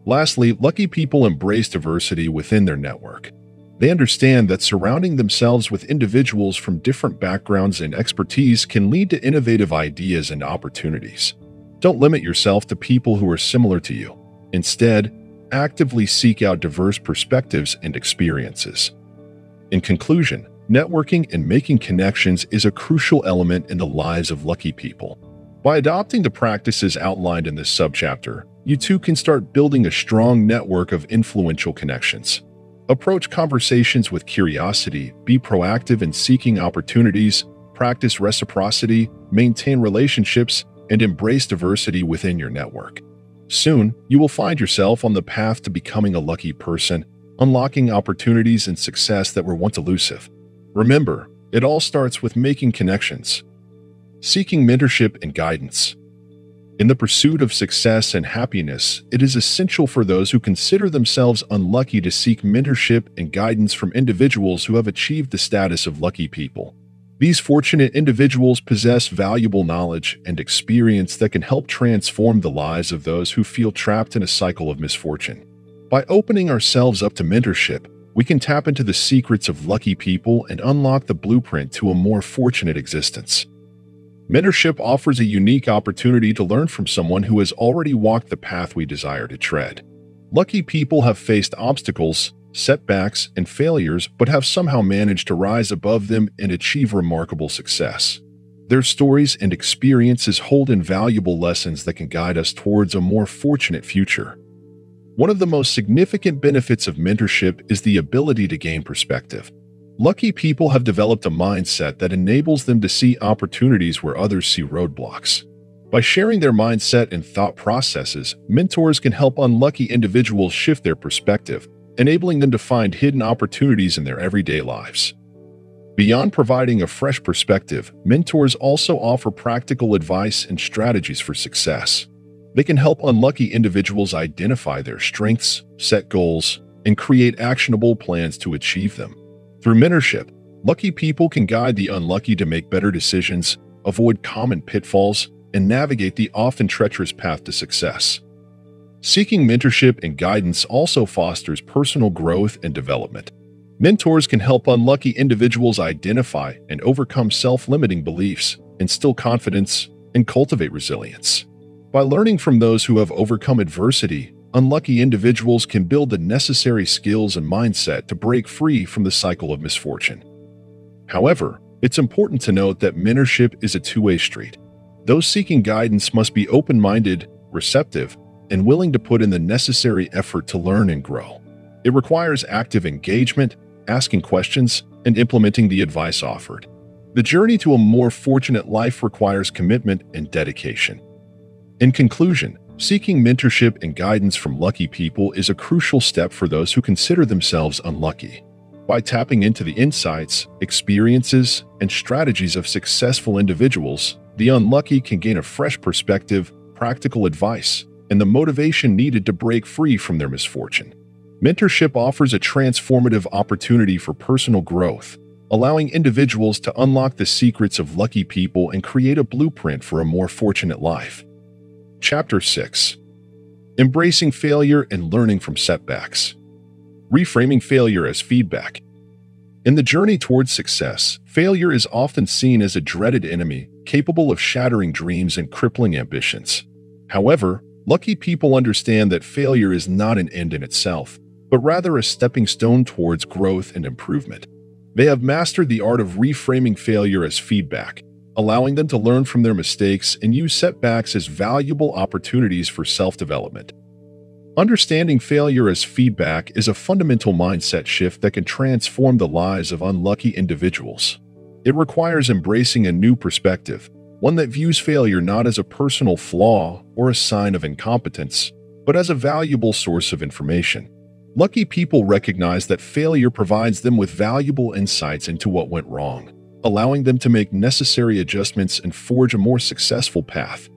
Lastly, lucky people embrace diversity within their network. They understand that surrounding themselves with individuals from different backgrounds and expertise can lead to innovative ideas and opportunities. Don't limit yourself to people who are similar to you. Instead, actively seek out diverse perspectives and experiences. In conclusion, networking and making connections is a crucial element in the lives of lucky people. By adopting the practices outlined in this subchapter, you too can start building a strong network of influential connections. Approach conversations with curiosity, be proactive in seeking opportunities, practice reciprocity, maintain relationships, and embrace diversity within your network. Soon, you will find yourself on the path to becoming a lucky person, unlocking opportunities and success that were once elusive. Remember, it all starts with making connections. Seeking mentorship and guidance. In the pursuit of success and happiness, it is essential for those who consider themselves unlucky to seek mentorship and guidance from individuals who have achieved the status of lucky people. These fortunate individuals possess valuable knowledge and experience that can help transform the lives of those who feel trapped in a cycle of misfortune. By opening ourselves up to mentorship, we can tap into the secrets of lucky people and unlock the blueprint to a more fortunate existence. Mentorship offers a unique opportunity to learn from someone who has already walked the path we desire to tread. Lucky people have faced obstacles, setbacks, and failures, but have somehow managed to rise above them and achieve remarkable success. Their stories and experiences hold invaluable lessons that can guide us towards a more fortunate future. One of the most significant benefits of mentorship is the ability to gain perspective. Lucky people have developed a mindset that enables them to see opportunities where others see roadblocks. By sharing their mindset and thought processes, mentors can help unlucky individuals shift their perspective, enabling them to find hidden opportunities in their everyday lives. Beyond providing a fresh perspective, mentors also offer practical advice and strategies for success. They can help unlucky individuals identify their strengths, set goals, and create actionable plans to achieve them. Through mentorship, lucky people can guide the unlucky to make better decisions, avoid common pitfalls, and navigate the often treacherous path to success. Seeking mentorship and guidance also fosters personal growth and development. Mentors can help unlucky individuals identify and overcome self-limiting beliefs, instill confidence, and cultivate resilience. By learning from those who have overcome adversity, unlucky individuals can build the necessary skills and mindset to break free from the cycle of misfortune. However, it's important to note that mentorship is a two-way street. Those seeking guidance must be open-minded, receptive, and willing to put in the necessary effort to learn and grow. It requires active engagement, asking questions, and implementing the advice offered. The journey to a more fortunate life requires commitment and dedication. In conclusion, seeking mentorship and guidance from lucky people is a crucial step for those who consider themselves unlucky. By tapping into the insights, experiences, and strategies of successful individuals, the unlucky can gain a fresh perspective, practical advice, and the motivation needed to break free from their misfortune. Mentorship offers a transformative opportunity for personal growth, allowing individuals to unlock the secrets of lucky people and create a blueprint for a more fortunate life. Chapter six. Embracing failure and learning from setbacks. Reframing failure as feedback. In the journey towards success, failure is often seen as a dreaded enemy, capable of shattering dreams and crippling ambitions. However, lucky people understand that failure is not an end in itself, but rather a stepping stone towards growth and improvement. They have mastered the art of reframing failure as feedback, allowing them to learn from their mistakes and use setbacks as valuable opportunities for self-development. Understanding failure as feedback is a fundamental mindset shift that can transform the lives of unlucky individuals. It requires embracing a new perspective, one that views failure not as a personal flaw or a sign of incompetence, but as a valuable source of information. Lucky people recognize that failure provides them with valuable insights into what went wrong, allowing them to make necessary adjustments and forge a more successful path.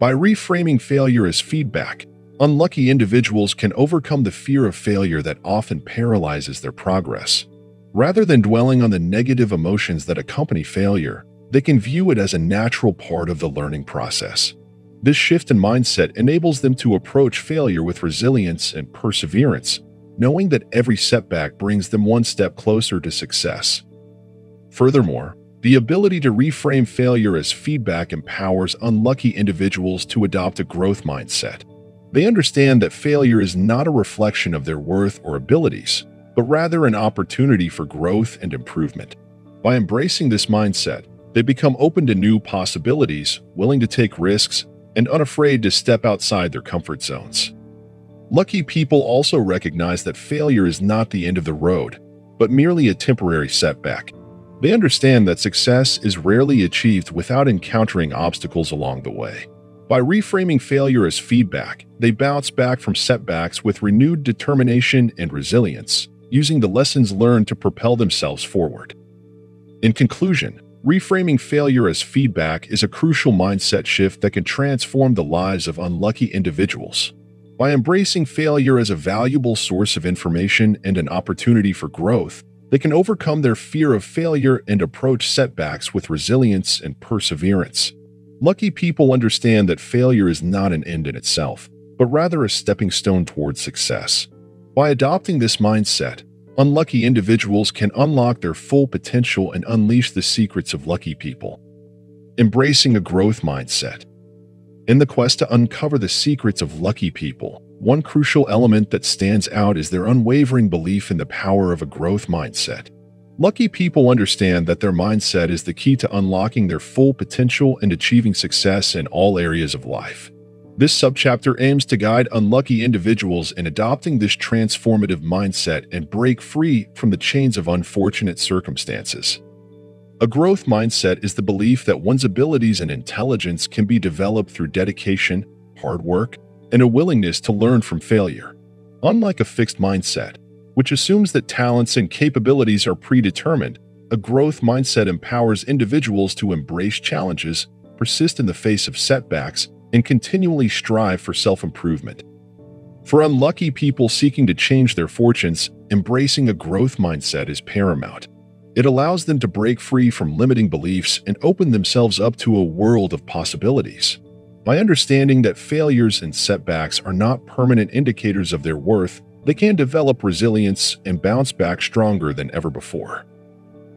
By reframing failure as feedback, unlucky individuals can overcome the fear of failure that often paralyzes their progress. Rather than dwelling on the negative emotions that accompany failure, they can view it as a natural part of the learning process. This shift in mindset enables them to approach failure with resilience and perseverance, knowing that every setback brings them one step closer to success. Furthermore, the ability to reframe failure as feedback empowers unlucky individuals to adopt a growth mindset. They understand that failure is not a reflection of their worth or abilities, but rather an opportunity for growth and improvement. By embracing this mindset, they become open to new possibilities, willing to take risks, and unafraid to step outside their comfort zones. Lucky people also recognize that failure is not the end of the road, but merely a temporary setback. They understand that success is rarely achieved without encountering obstacles along the way. By reframing failure as feedback, they bounce back from setbacks with renewed determination and resilience, using the lessons learned to propel themselves forward. In conclusion, reframing failure as feedback is a crucial mindset shift that can transform the lives of unlucky individuals. By embracing failure as a valuable source of information and an opportunity for growth, they can overcome their fear of failure and approach setbacks with resilience and perseverance. Lucky people understand that failure is not an end in itself, but rather a stepping stone towards success. By adopting this mindset, unlucky individuals can unlock their full potential and unleash the secrets of lucky people. Embracing a growth mindset. In the quest to uncover the secrets of lucky people, one crucial element that stands out is their unwavering belief in the power of a growth mindset. Lucky people understand that their mindset is the key to unlocking their full potential and achieving success in all areas of life. This subchapter aims to guide unlucky individuals in adopting this transformative mindset and break free from the chains of unfortunate circumstances. A growth mindset is the belief that one's abilities and intelligence can be developed through dedication, hard work, and a willingness to learn from failure. Unlike a fixed mindset, which assumes that talents and capabilities are predetermined, a growth mindset empowers individuals to embrace challenges, persist in the face of setbacks, and continually strive for self-improvement. For unlucky people seeking to change their fortunes, embracing a growth mindset is paramount. It allows them to break free from limiting beliefs and open themselves up to a world of possibilities. By understanding that failures and setbacks are not permanent indicators of their worth, they can develop resilience and bounce back stronger than ever before.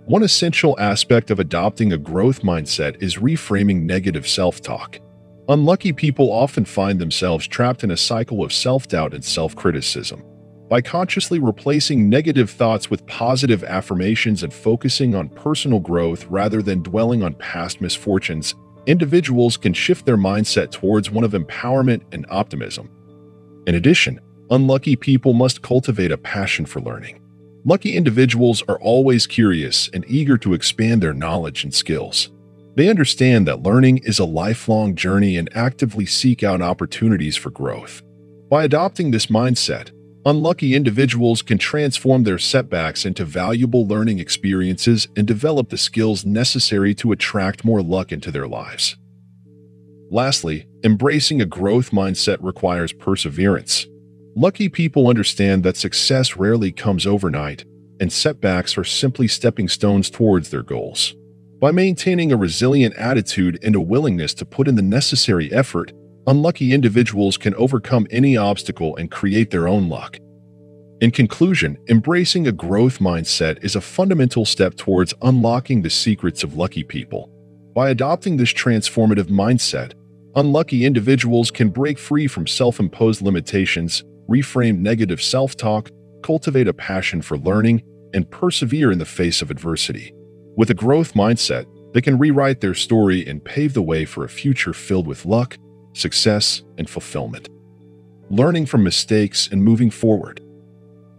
One essential aspect of adopting a growth mindset is reframing negative self-talk. Unlucky people often find themselves trapped in a cycle of self-doubt and self-criticism. By consciously replacing negative thoughts with positive affirmations and focusing on personal growth rather than dwelling on past misfortunes, individuals can shift their mindset towards one of empowerment and optimism. In addition, unlucky people must cultivate a passion for learning. Lucky individuals are always curious and eager to expand their knowledge and skills. They understand that learning is a lifelong journey and actively seek out opportunities for growth. By adopting this mindset, unlucky individuals can transform their setbacks into valuable learning experiences and develop the skills necessary to attract more luck into their lives. Lastly, embracing a growth mindset requires perseverance. Lucky people understand that success rarely comes overnight, and setbacks are simply stepping stones towards their goals. By maintaining a resilient attitude and a willingness to put in the necessary effort, unlucky individuals can overcome any obstacle and create their own luck. In conclusion, embracing a growth mindset is a fundamental step towards unlocking the secrets of lucky people. By adopting this transformative mindset, unlucky individuals can break free from self-imposed limitations, reframe negative self-talk, cultivate a passion for learning, and persevere in the face of adversity. With a growth mindset, they can rewrite their story and pave the way for a future filled with luck, success, and fulfillment. Learning from mistakes and moving forward.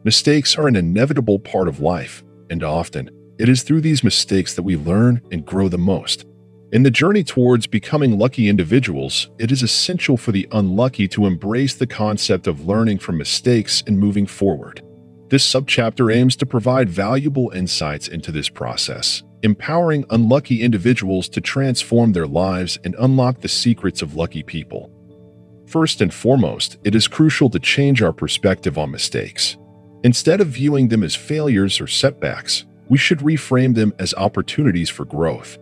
Mistakes are an inevitable part of life, and often, it is through these mistakes that we learn and grow the most. In the journey towards becoming lucky individuals, it is essential for the unlucky to embrace the concept of learning from mistakes and moving forward. This subchapter aims to provide valuable insights into this process, empowering unlucky individuals to transform their lives and unlock the secrets of lucky people. First and foremost, it is crucial to change our perspective on mistakes. Instead of viewing them as failures or setbacks, we should reframe them as opportunities for growth.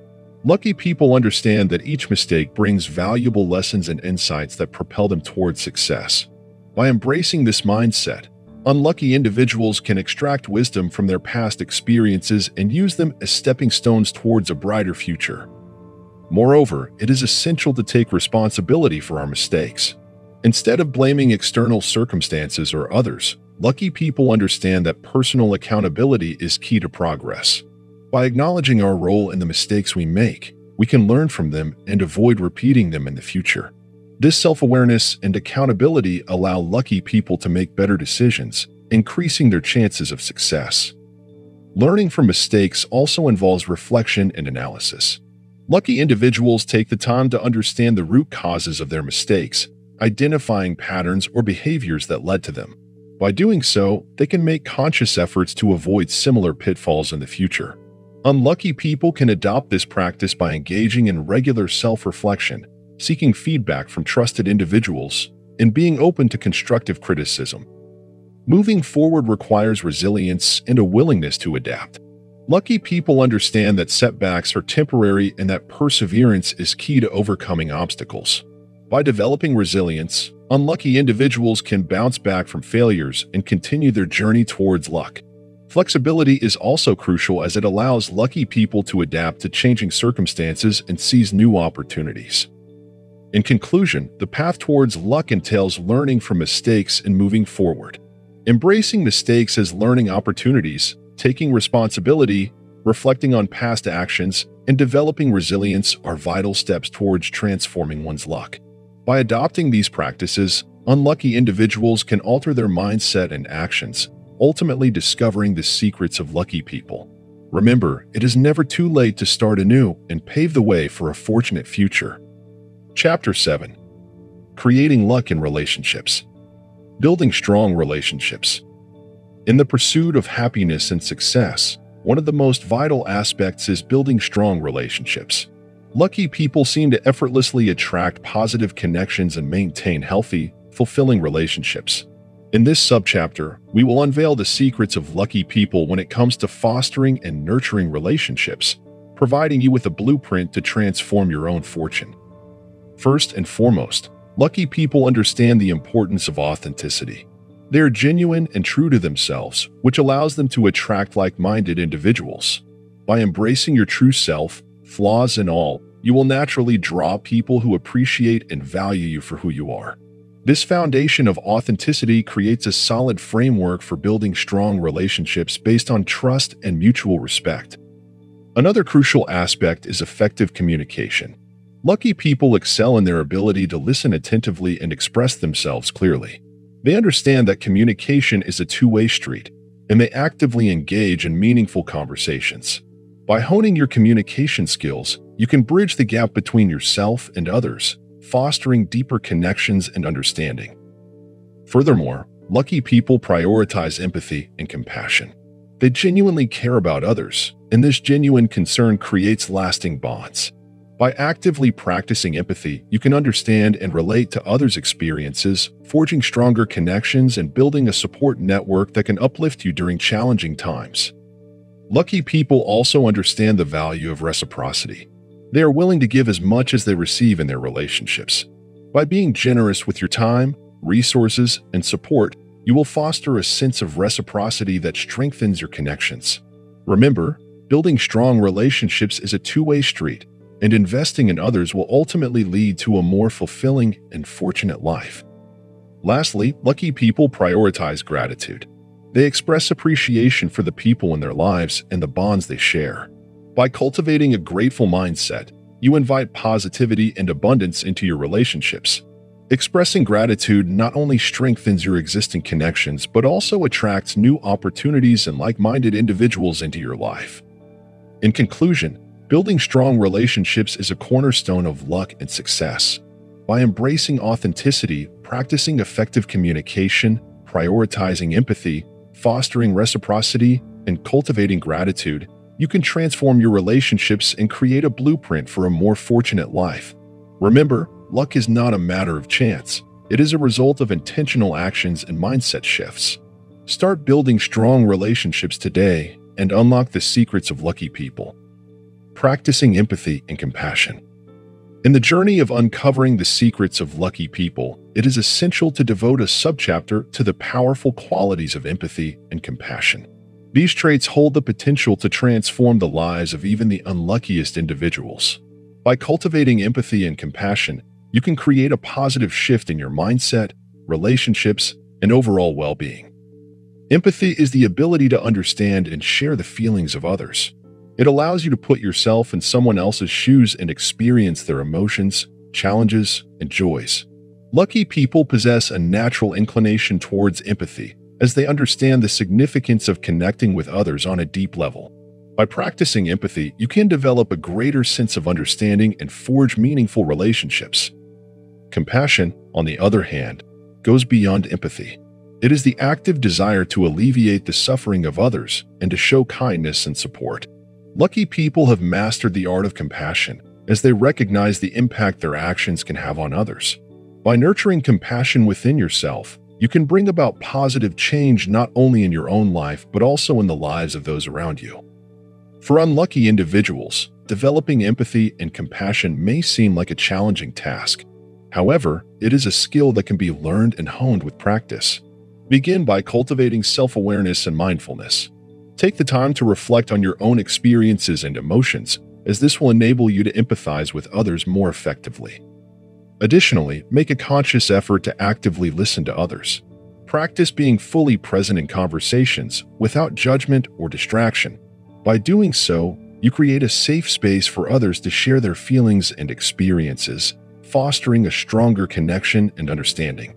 Lucky people understand that each mistake brings valuable lessons and insights that propel them towards success. By embracing this mindset, unlucky individuals can extract wisdom from their past experiences and use them as stepping stones towards a brighter future. Moreover, it is essential to take responsibility for our mistakes. Instead of blaming external circumstances or others, lucky people understand that personal accountability is key to progress. By acknowledging our role in the mistakes we make, we can learn from them and avoid repeating them in the future. This self-awareness and accountability allow lucky people to make better decisions, increasing their chances of success. Learning from mistakes also involves reflection and analysis. Lucky individuals take the time to understand the root causes of their mistakes, identifying patterns or behaviors that led to them. By doing so, they can make conscious efforts to avoid similar pitfalls in the future. Unlucky people can adopt this practice by engaging in regular self-reflection, seeking feedback from trusted individuals, and being open to constructive criticism. Moving forward requires resilience and a willingness to adapt. Lucky people understand that setbacks are temporary and that perseverance is key to overcoming obstacles. By developing resilience, unlucky individuals can bounce back from failures and continue their journey towards luck. Flexibility is also crucial as it allows lucky people to adapt to changing circumstances and seize new opportunities. In conclusion, the path towards luck entails learning from mistakes and moving forward. Embracing mistakes as learning opportunities, taking responsibility, reflecting on past actions, and developing resilience are vital steps towards transforming one's luck. By adopting these practices, unlucky individuals can alter their mindset and actions, ultimately discovering the secrets of lucky people. Remember, it is never too late to start anew and pave the way for a fortunate future. Chapter seven. Creating luck in relationships. Building strong relationships. In the pursuit of happiness and success, one of the most vital aspects is building strong relationships. Lucky people seem to effortlessly attract positive connections and maintain healthy, fulfilling relationships. In this subchapter, we will unveil the secrets of lucky people when it comes to fostering and nurturing relationships, providing you with a blueprint to transform your own fortune. First and foremost, lucky people understand the importance of authenticity. They are genuine and true to themselves, which allows them to attract like-minded individuals. By embracing your true self, flaws and all, you will naturally draw people who appreciate and value you for who you are. This foundation of authenticity creates a solid framework for building strong relationships based on trust and mutual respect. Another crucial aspect is effective communication. Lucky people excel in their ability to listen attentively and express themselves clearly. They understand that communication is a two-way street, and they actively engage in meaningful conversations. By honing your communication skills, you can bridge the gap between yourself and others, fostering deeper connections and understanding. Furthermore, lucky people prioritize empathy and compassion. They genuinely care about others, and this genuine concern creates lasting bonds. By actively practicing empathy, you can understand and relate to others' experiences, forging stronger connections and building a support network that can uplift you during challenging times. Lucky people also understand the value of reciprocity. They are willing to give as much as they receive in their relationships. By being generous with your time, resources, and support, you will foster a sense of reciprocity that strengthens your connections. Remember, building strong relationships is a two-way street, and investing in others will ultimately lead to a more fulfilling and fortunate life. Lastly, lucky people prioritize gratitude. They express appreciation for the people in their lives and the bonds they share. By cultivating a grateful mindset, you invite positivity and abundance into your relationships. Expressing gratitude not only strengthens your existing connections, but also attracts new opportunities and like-minded individuals into your life. In conclusion, building strong relationships is a cornerstone of luck and success. By embracing authenticity, practicing effective communication, prioritizing empathy, fostering reciprocity, and cultivating gratitude, you can transform your relationships and create a blueprint for a more fortunate life. Remember, luck is not a matter of chance. It is a result of intentional actions and mindset shifts. Start building strong relationships today and unlock the secrets of lucky people. Practicing empathy and compassion. In the journey of uncovering the secrets of lucky people, it is essential to devote a subchapter to the powerful qualities of empathy and compassion. These traits hold the potential to transform the lives of even the unluckiest individuals. By cultivating empathy and compassion, you can create a positive shift in your mindset, relationships, and overall well-being. Empathy is the ability to understand and share the feelings of others. It allows you to put yourself in someone else's shoes and experience their emotions, challenges, and joys. Lucky people possess a natural inclination towards empathy, as they understand the significance of connecting with others on a deep level. By practicing empathy, you can develop a greater sense of understanding and forge meaningful relationships. Compassion, on the other hand, goes beyond empathy. It is the active desire to alleviate the suffering of others and to show kindness and support. Lucky people have mastered the art of compassion, as they recognize the impact their actions can have on others. By nurturing compassion within yourself, you can bring about positive change not only in your own life, but also in the lives of those around you. For unlucky individuals, developing empathy and compassion may seem like a challenging task. However, it is a skill that can be learned and honed with practice. Begin by cultivating self-awareness and mindfulness. Take the time to reflect on your own experiences and emotions, as this will enable you to empathize with others more effectively. Additionally, make a conscious effort to actively listen to others. Practice being fully present in conversations without judgment or distraction. By doing so, you create a safe space for others to share their feelings and experiences, fostering a stronger connection and understanding.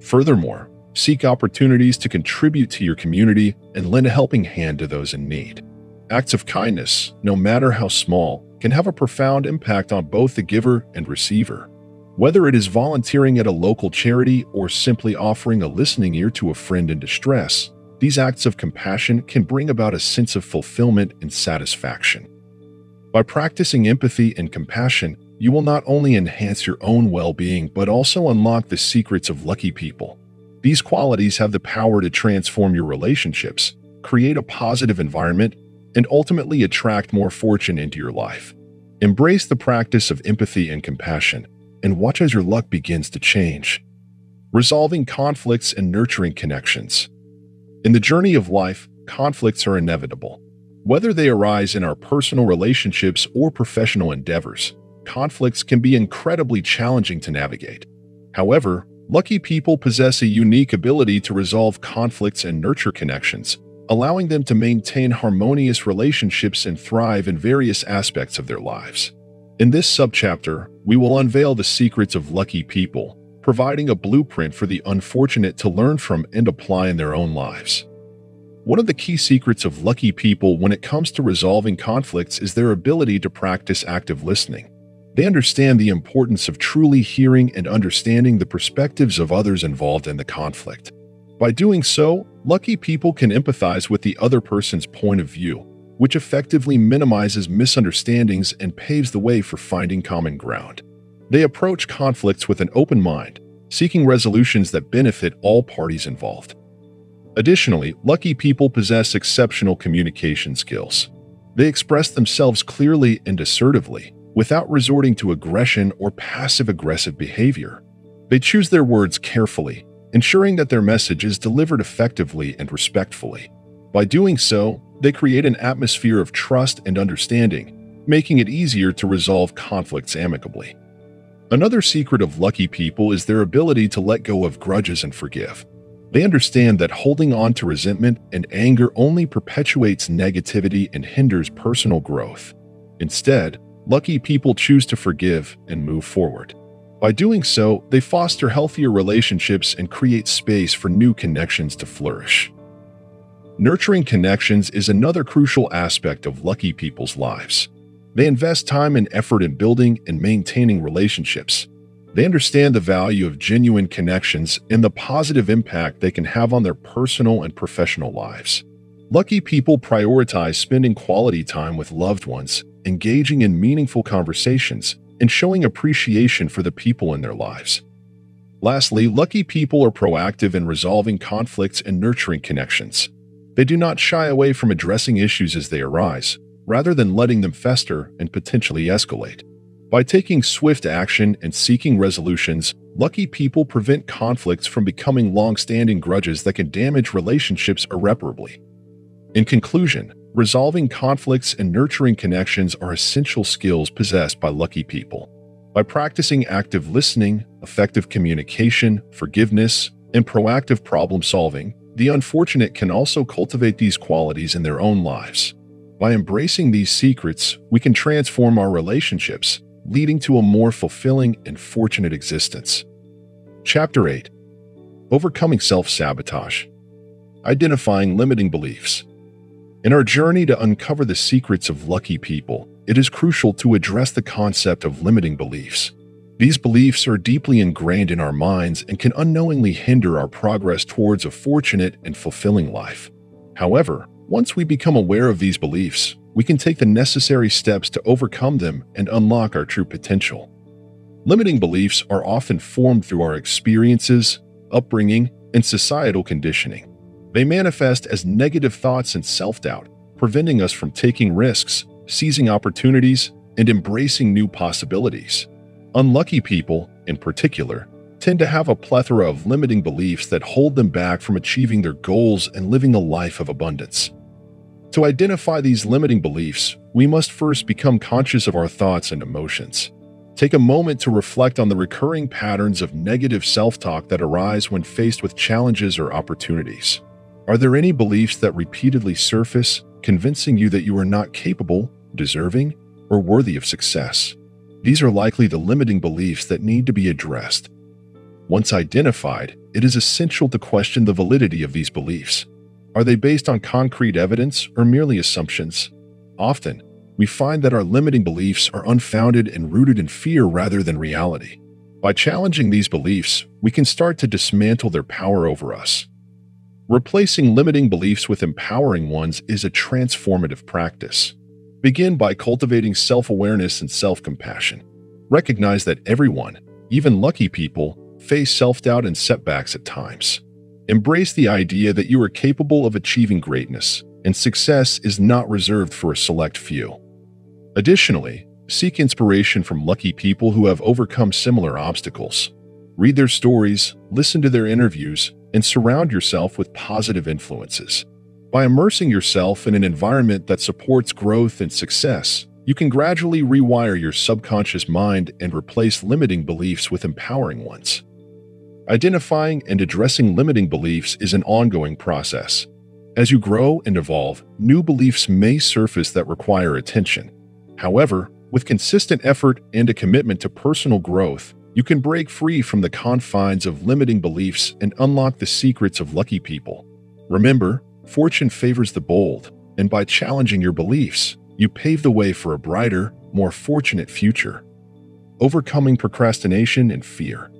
Furthermore, seek opportunities to contribute to your community and lend a helping hand to those in need. Acts of kindness, no matter how small, can have a profound impact on both the giver and receiver. Whether it is volunteering at a local charity or simply offering a listening ear to a friend in distress, these acts of compassion can bring about a sense of fulfillment and satisfaction. By practicing empathy and compassion, you will not only enhance your own well-being, but also unlock the secrets of lucky people. These qualities have the power to transform your relationships, create a positive environment, and ultimately attract more fortune into your life. Embrace the practice of empathy and compassion, and watch as your luck begins to change. Resolving conflicts and nurturing connections. In the journey of life, conflicts are inevitable. Whether they arise in our personal relationships or professional endeavors, conflicts can be incredibly challenging to navigate. However, lucky people possess a unique ability to resolve conflicts and nurture connections, allowing them to maintain harmonious relationships and thrive in various aspects of their lives. In this subchapter, we will unveil the secrets of lucky people, providing a blueprint for the unfortunate to learn from and apply in their own lives. One of the key secrets of lucky people when it comes to resolving conflicts is their ability to practice active listening. They understand the importance of truly hearing and understanding the perspectives of others involved in the conflict. By doing so, lucky people can empathize with the other person's point of view, which effectively minimizes misunderstandings and paves the way for finding common ground. They approach conflicts with an open mind, seeking resolutions that benefit all parties involved. Additionally, lucky people possess exceptional communication skills. They express themselves clearly and assertively, without resorting to aggression or passive-aggressive behavior. They choose their words carefully, ensuring that their message is delivered effectively and respectfully. By doing so, they create an atmosphere of trust and understanding, making it easier to resolve conflicts amicably. Another secret of lucky people is their ability to let go of grudges and forgive. They understand that holding on to resentment and anger only perpetuates negativity and hinders personal growth. Instead, lucky people choose to forgive and move forward. By doing so, they foster healthier relationships and create space for new connections to flourish. Nurturing connections is another crucial aspect of lucky people's lives. They invest time and effort in building and maintaining relationships. They understand the value of genuine connections and the positive impact they can have on their personal and professional lives. Lucky people prioritize spending quality time with loved ones, engaging in meaningful conversations, and showing appreciation for the people in their lives. Lastly, lucky people are proactive in resolving conflicts and nurturing connections. They do not shy away from addressing issues as they arise, rather than letting them fester and potentially escalate. By taking swift action and seeking resolutions, lucky people prevent conflicts from becoming long-standing grudges that can damage relationships irreparably. In conclusion, resolving conflicts and nurturing connections are essential skills possessed by lucky people. By practicing active listening, effective communication, forgiveness, and proactive problem-solving, the unfortunate can also cultivate these qualities in their own lives. By embracing these secrets, we can transform our relationships, leading to a more fulfilling and fortunate existence. Chapter eight. Overcoming Self-Sabotage. Identifying Limiting Beliefs. In our journey to uncover the secrets of lucky people, it is crucial to address the concept of limiting beliefs. These beliefs are deeply ingrained in our minds and can unknowingly hinder our progress towards a fortunate and fulfilling life. However, once we become aware of these beliefs, we can take the necessary steps to overcome them and unlock our true potential. Limiting beliefs are often formed through our experiences, upbringing, and societal conditioning. They manifest as negative thoughts and self-doubt, preventing us from taking risks, seizing opportunities, and embracing new possibilities. Unlucky people, in particular, tend to have a plethora of limiting beliefs that hold them back from achieving their goals and living a life of abundance. To identify these limiting beliefs, we must first become conscious of our thoughts and emotions. Take a moment to reflect on the recurring patterns of negative self-talk that arise when faced with challenges or opportunities. Are there any beliefs that repeatedly surface, convincing you that you are not capable, deserving, or worthy of success? These are likely the limiting beliefs that need to be addressed. Once identified, it is essential to question the validity of these beliefs. Are they based on concrete evidence or merely assumptions? Often, we find that our limiting beliefs are unfounded and rooted in fear rather than reality. By challenging these beliefs, we can start to dismantle their power over us. Replacing limiting beliefs with empowering ones is a transformative practice. Begin by cultivating self-awareness and self-compassion. Recognize that everyone, even lucky people, face self-doubt and setbacks at times. Embrace the idea that you are capable of achieving greatness, and success is not reserved for a select few. Additionally, seek inspiration from lucky people who have overcome similar obstacles. Read their stories, listen to their interviews, and surround yourself with positive influences. By immersing yourself in an environment that supports growth and success, you can gradually rewire your subconscious mind and replace limiting beliefs with empowering ones. Identifying and addressing limiting beliefs is an ongoing process. As you grow and evolve, new beliefs may surface that require attention. However, with consistent effort and a commitment to personal growth, you can break free from the confines of limiting beliefs and unlock the secrets of lucky people. Remember, fortune favors the bold, and by challenging your beliefs, you pave the way for a brighter, more fortunate future. Overcoming procrastination and fear.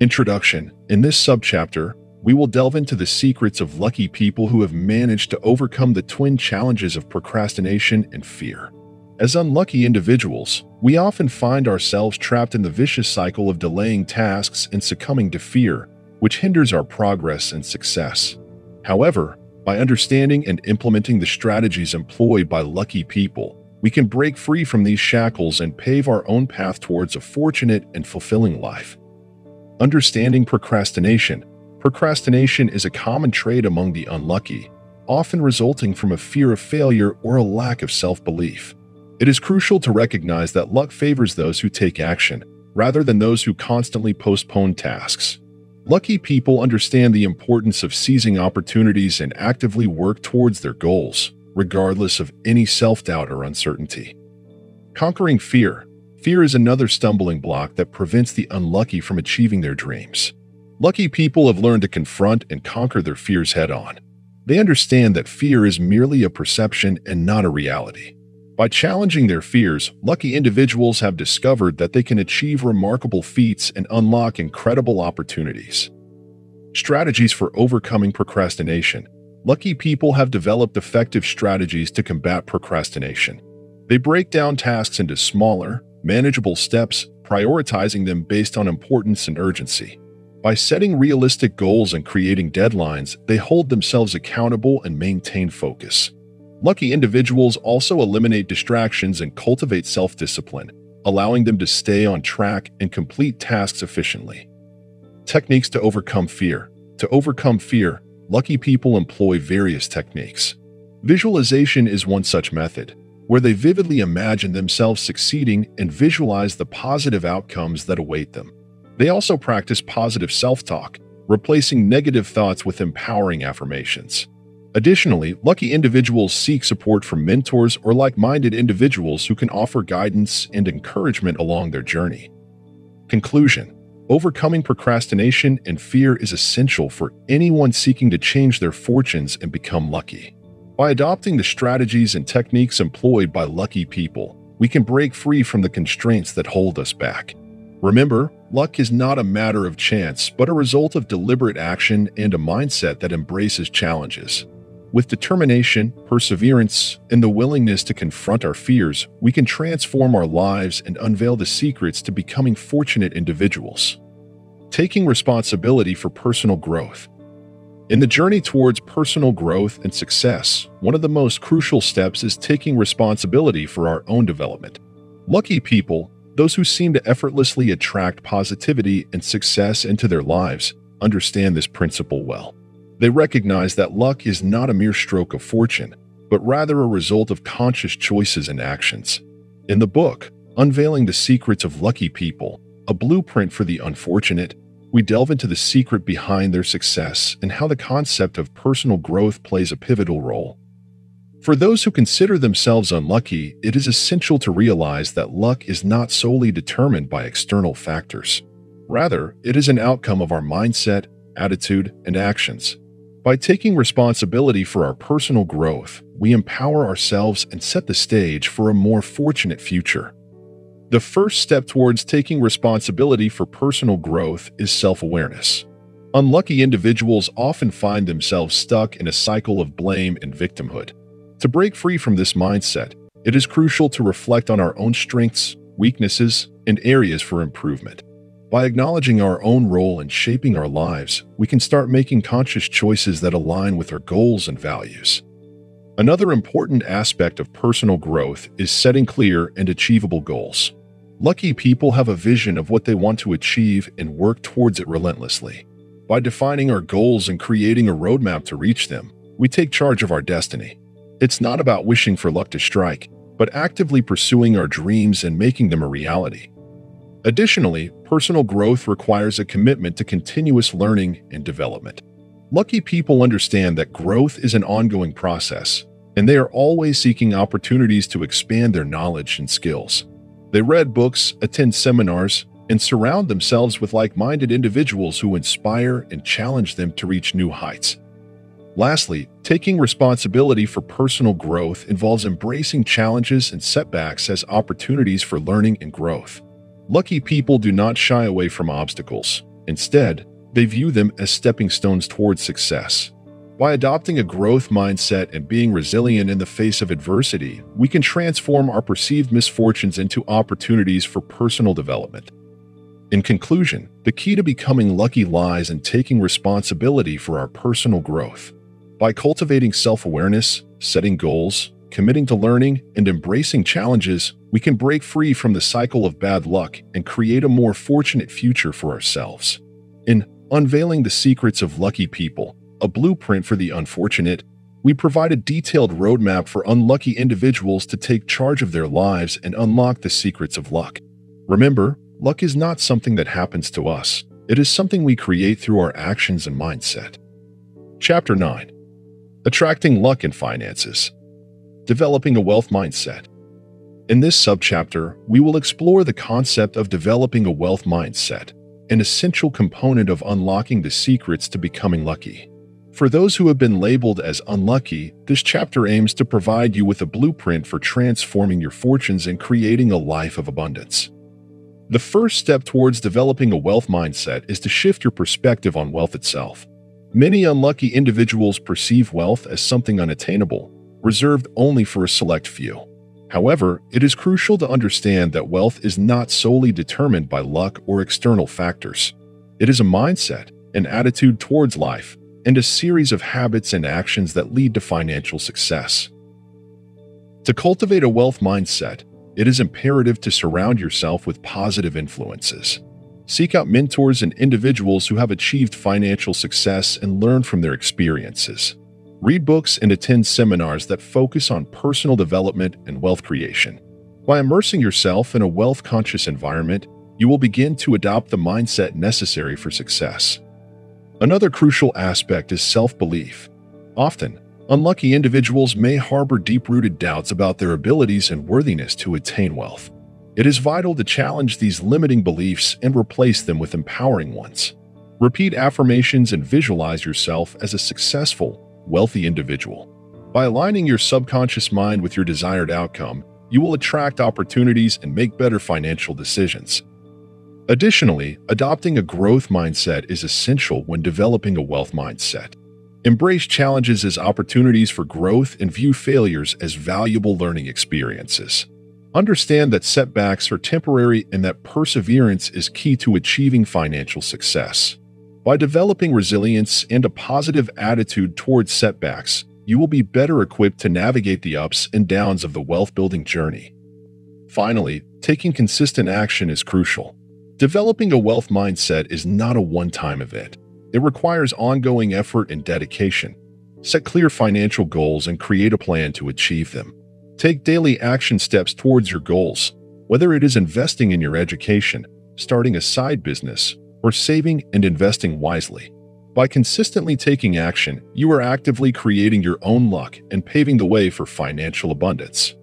Introduction. In this subchapter, we will delve into the secrets of lucky people who have managed to overcome the twin challenges of procrastination and fear. As unlucky individuals, we often find ourselves trapped in the vicious cycle of delaying tasks and succumbing to fear, which hinders our progress and success. However, by understanding and implementing the strategies employed by lucky people, we can break free from these shackles and pave our own path towards a fortunate and fulfilling life. Understanding procrastination. Procrastination is a common trait among the unlucky, often resulting from a fear of failure or a lack of self-belief. It is crucial to recognize that luck favors those who take action, rather than those who constantly postpone tasks. Lucky people understand the importance of seizing opportunities and actively work towards their goals, regardless of any self-doubt or uncertainty. Conquering fear. Fear is another stumbling block that prevents the unlucky from achieving their dreams. Lucky people have learned to confront and conquer their fears head-on. They understand that fear is merely a perception and not a reality. By challenging their fears, lucky individuals have discovered that they can achieve remarkable feats and unlock incredible opportunities. Strategies for overcoming procrastination. Lucky people have developed effective strategies to combat procrastination. They break down tasks into smaller, manageable steps, prioritizing them based on importance and urgency. By setting realistic goals and creating deadlines, they hold themselves accountable and maintain focus. Lucky individuals also eliminate distractions and cultivate self-discipline, allowing them to stay on track and complete tasks efficiently. Techniques to overcome fear. To overcome fear, lucky people employ various techniques. Visualization is one such method, where they vividly imagine themselves succeeding and visualize the positive outcomes that await them. They also practice positive self-talk, replacing negative thoughts with empowering affirmations. Additionally, lucky individuals seek support from mentors or like-minded individuals who can offer guidance and encouragement along their journey. Conclusion. Overcoming procrastination and fear is essential for anyone seeking to change their fortunes and become lucky. By adopting the strategies and techniques employed by lucky people, we can break free from the constraints that hold us back. Remember, luck is not a matter of chance, but a result of deliberate action and a mindset that embraces challenges. With determination, perseverance, and the willingness to confront our fears, we can transform our lives and unveil the secrets to becoming fortunate individuals. Taking responsibility for personal growth. In the journey towards personal growth and success, one of the most crucial steps is taking responsibility for our own development. Lucky people, those who seem to effortlessly attract positivity and success into their lives, understand this principle well. They recognize that luck is not a mere stroke of fortune, but rather a result of conscious choices and actions. In the book, Unveiling the Secrets of Lucky People, a blueprint for the unfortunate, we delve into the secret behind their success and how the concept of personal growth plays a pivotal role. For those who consider themselves unlucky, it is essential to realize that luck is not solely determined by external factors. Rather, it is an outcome of our mindset, attitude, and actions. By taking responsibility for our personal growth, we empower ourselves and set the stage for a more fortunate future. The first step towards taking responsibility for personal growth is self-awareness. Unlucky individuals often find themselves stuck in a cycle of blame and victimhood. To break free from this mindset, it is crucial to reflect on our own strengths, weaknesses, and areas for improvement. By acknowledging our own role in shaping our lives, we can start making conscious choices that align with our goals and values. Another important aspect of personal growth is setting clear and achievable goals. Lucky people have a vision of what they want to achieve and work towards it relentlessly. By defining our goals and creating a roadmap to reach them, we take charge of our destiny. It's not about wishing for luck to strike, but actively pursuing our dreams and making them a reality. Additionally, personal growth requires a commitment to continuous learning and development. Lucky people understand that growth is an ongoing process, and they are always seeking opportunities to expand their knowledge and skills. They read books, attend seminars, and surround themselves with like-minded individuals who inspire and challenge them to reach new heights. Lastly, taking responsibility for personal growth involves embracing challenges and setbacks as opportunities for learning and growth. Lucky people do not shy away from obstacles. Instead, they view them as stepping stones towards success. By adopting a growth mindset and being resilient in the face of adversity, we can transform our perceived misfortunes into opportunities for personal development. In conclusion, the key to becoming lucky lies in taking responsibility for our personal growth. By cultivating self-awareness, setting goals, committing to learning, and embracing challenges, we can break free from the cycle of bad luck and create a more fortunate future for ourselves. In Unveiling the Secrets of Lucky People, a blueprint for the unfortunate, we provide a detailed roadmap for unlucky individuals to take charge of their lives and unlock the secrets of luck. Remember, luck is not something that happens to us. It is something we create through our actions and mindset. Chapter nine. Attracting Luck in Finances. Developing a Wealth Mindset. In this subchapter, we will explore the concept of developing a wealth mindset, an essential component of unlocking the secrets to becoming lucky. For those who have been labeled as unlucky, this chapter aims to provide you with a blueprint for transforming your fortunes and creating a life of abundance. The first step towards developing a wealth mindset is to shift your perspective on wealth itself. Many unlucky individuals perceive wealth as something unattainable, reserved only for a select few. However, it is crucial to understand that wealth is not solely determined by luck or external factors. It is a mindset, an attitude towards life, and a series of habits and actions that lead to financial success. To cultivate a wealth mindset, it is imperative to surround yourself with positive influences. Seek out mentors and individuals who have achieved financial success and learn from their experiences. Read books and attend seminars that focus on personal development and wealth creation. By immersing yourself in a wealth-conscious environment, you will begin to adopt the mindset necessary for success. Another crucial aspect is self-belief. Often, unlucky individuals may harbor deep-rooted doubts about their abilities and worthiness to attain wealth. It is vital to challenge these limiting beliefs and replace them with empowering ones. Repeat affirmations and visualize yourself as a successful, wealthy individual. By aligning your subconscious mind with your desired outcome, you will attract opportunities and make better financial decisions. Additionally, adopting a growth mindset is essential when developing a wealth mindset. Embrace challenges as opportunities for growth and view failures as valuable learning experiences. Understand that setbacks are temporary and that perseverance is key to achieving financial success. By developing resilience and a positive attitude towards setbacks, you will be better equipped to navigate the ups and downs of the wealth-building journey. Finally, taking consistent action is crucial. Developing a wealth mindset is not a one-time event. It requires ongoing effort and dedication. Set clear financial goals and create a plan to achieve them. Take daily action steps towards your goals, whether it is investing in your education, starting a side business, or saving and investing wisely. By consistently taking action, you are actively creating your own luck and paving the way for financial abundance.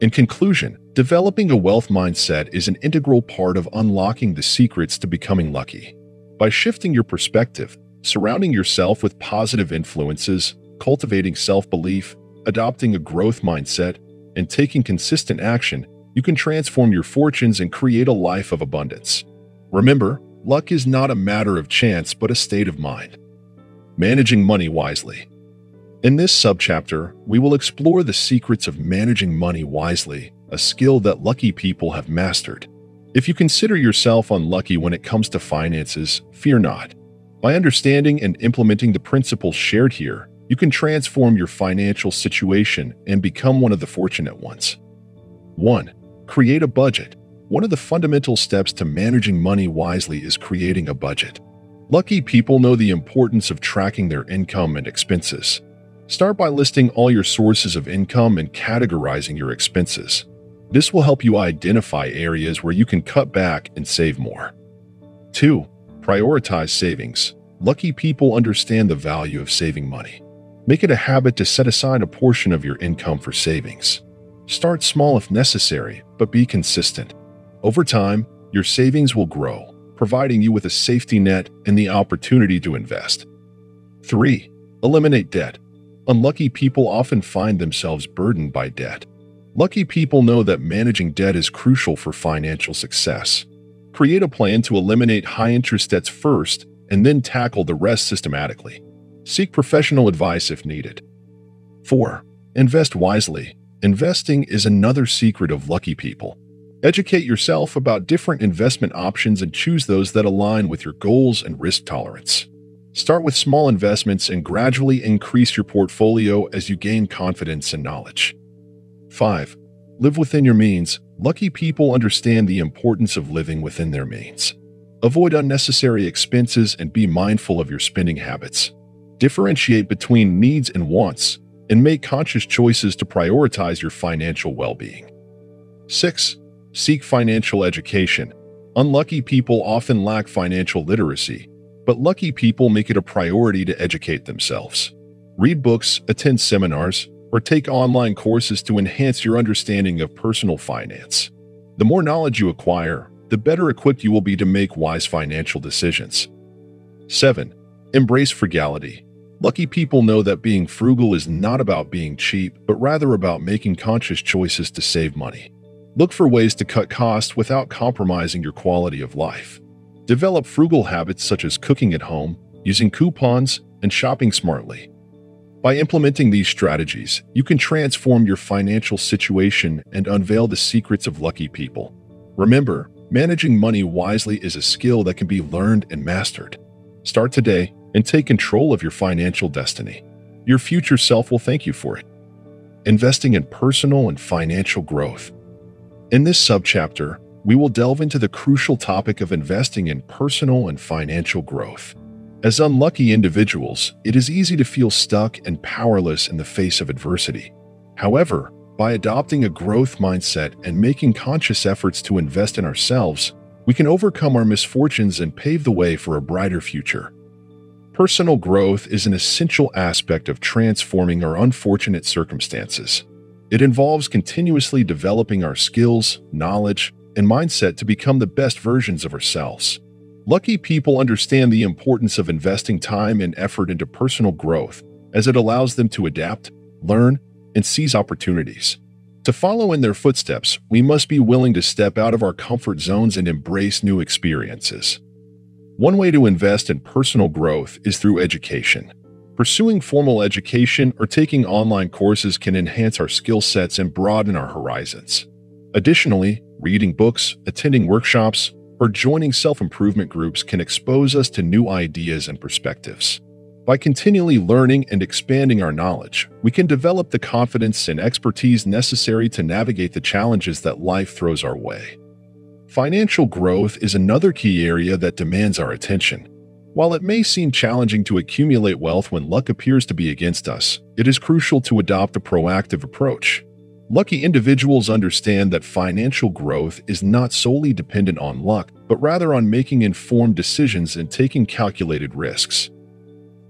In conclusion, developing a wealth mindset is an integral part of unlocking the secrets to becoming lucky. By shifting your perspective, surrounding yourself with positive influences, cultivating self-belief, adopting a growth mindset, and taking consistent action, you can transform your fortunes and create a life of abundance. Remember, luck is not a matter of chance, but a state of mind. Managing money wisely. In this subchapter, we will explore the secrets of managing money wisely, a skill that lucky people have mastered. If you consider yourself unlucky when it comes to finances, fear not. By understanding and implementing the principles shared here, you can transform your financial situation and become one of the fortunate ones. one. Create a budget. One of the fundamental steps to managing money wisely is creating a budget. Lucky people know the importance of tracking their income and expenses. Start by listing all your sources of income and categorizing your expenses. This will help you identify areas where you can cut back and save more. two. Prioritize savings. Lucky people understand the value of saving money. Make it a habit to set aside a portion of your income for savings. Start small if necessary, but be consistent. Over time, your savings will grow, providing you with a safety net and the opportunity to invest. three. Eliminate debt. Unlucky people often find themselves burdened by debt. Lucky people know that managing debt is crucial for financial success. Create a plan to eliminate high-interest debts first and then tackle the rest systematically. Seek professional advice if needed. four. Invest wisely. Investing is another secret of lucky people. Educate yourself about different investment options and choose those that align with your goals and risk tolerance. Start with small investments and gradually increase your portfolio as you gain confidence and knowledge. five. Live within your means. Lucky people understand the importance of living within their means. Avoid unnecessary expenses and be mindful of your spending habits. Differentiate between needs and wants, and make conscious choices to prioritize your financial well-being. six. Seek financial education. Unlucky people often lack financial literacy, but lucky people make it a priority to educate themselves. Read books, attend seminars, or take online courses to enhance your understanding of personal finance. The more knowledge you acquire, the better equipped you will be to make wise financial decisions. seven. Embrace frugality. Lucky people know that being frugal is not about being cheap, but rather about making conscious choices to save money. Look for ways to cut costs without compromising your quality of life. Develop frugal habits such as cooking at home, using coupons, and shopping smartly. By implementing these strategies, you can transform your financial situation and unveil the secrets of lucky people. Remember, managing money wisely is a skill that can be learned and mastered. Start today and take control of your financial destiny. Your future self will thank you for it. Investing in personal and financial growth. In this subchapter, we will delve into the crucial topic of investing in personal and financial growth. As unlucky individuals, it is easy to feel stuck and powerless in the face of adversity. However, by adopting a growth mindset and making conscious efforts to invest in ourselves, we can overcome our misfortunes and pave the way for a brighter future. Personal growth is an essential aspect of transforming our unfortunate circumstances. It involves continuously developing our skills, knowledge, and mindset to become the best versions of ourselves. Lucky people understand the importance of investing time and effort into personal growth, as it allows them to adapt, learn, and seize opportunities. To follow in their footsteps, we must be willing to step out of our comfort zones and embrace new experiences. One way to invest in personal growth is through education. Pursuing formal education or taking online courses can enhance our skill sets and broaden our horizons. Additionally, reading books, attending workshops, or joining self-improvement groups can expose us to new ideas and perspectives. By continually learning and expanding our knowledge, we can develop the confidence and expertise necessary to navigate the challenges that life throws our way. Financial growth is another key area that demands our attention. While it may seem challenging to accumulate wealth when luck appears to be against us, it is crucial to adopt a proactive approach. Lucky individuals understand that financial growth is not solely dependent on luck, but rather on making informed decisions and taking calculated risks.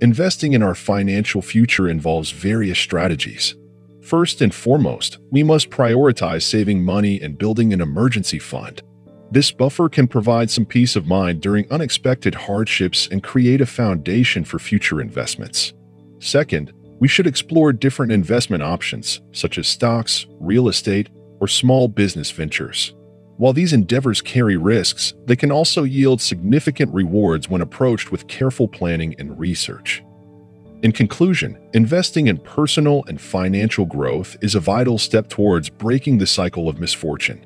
Investing in our financial future involves various strategies. First and foremost, we must prioritize saving money and building an emergency fund. This buffer can provide some peace of mind during unexpected hardships and create a foundation for future investments. Second, we should explore different investment options, such as stocks, real estate, or small business ventures. While these endeavors carry risks, they can also yield significant rewards when approached with careful planning and research. In conclusion, investing in personal and financial growth is a vital step towards breaking the cycle of misfortune.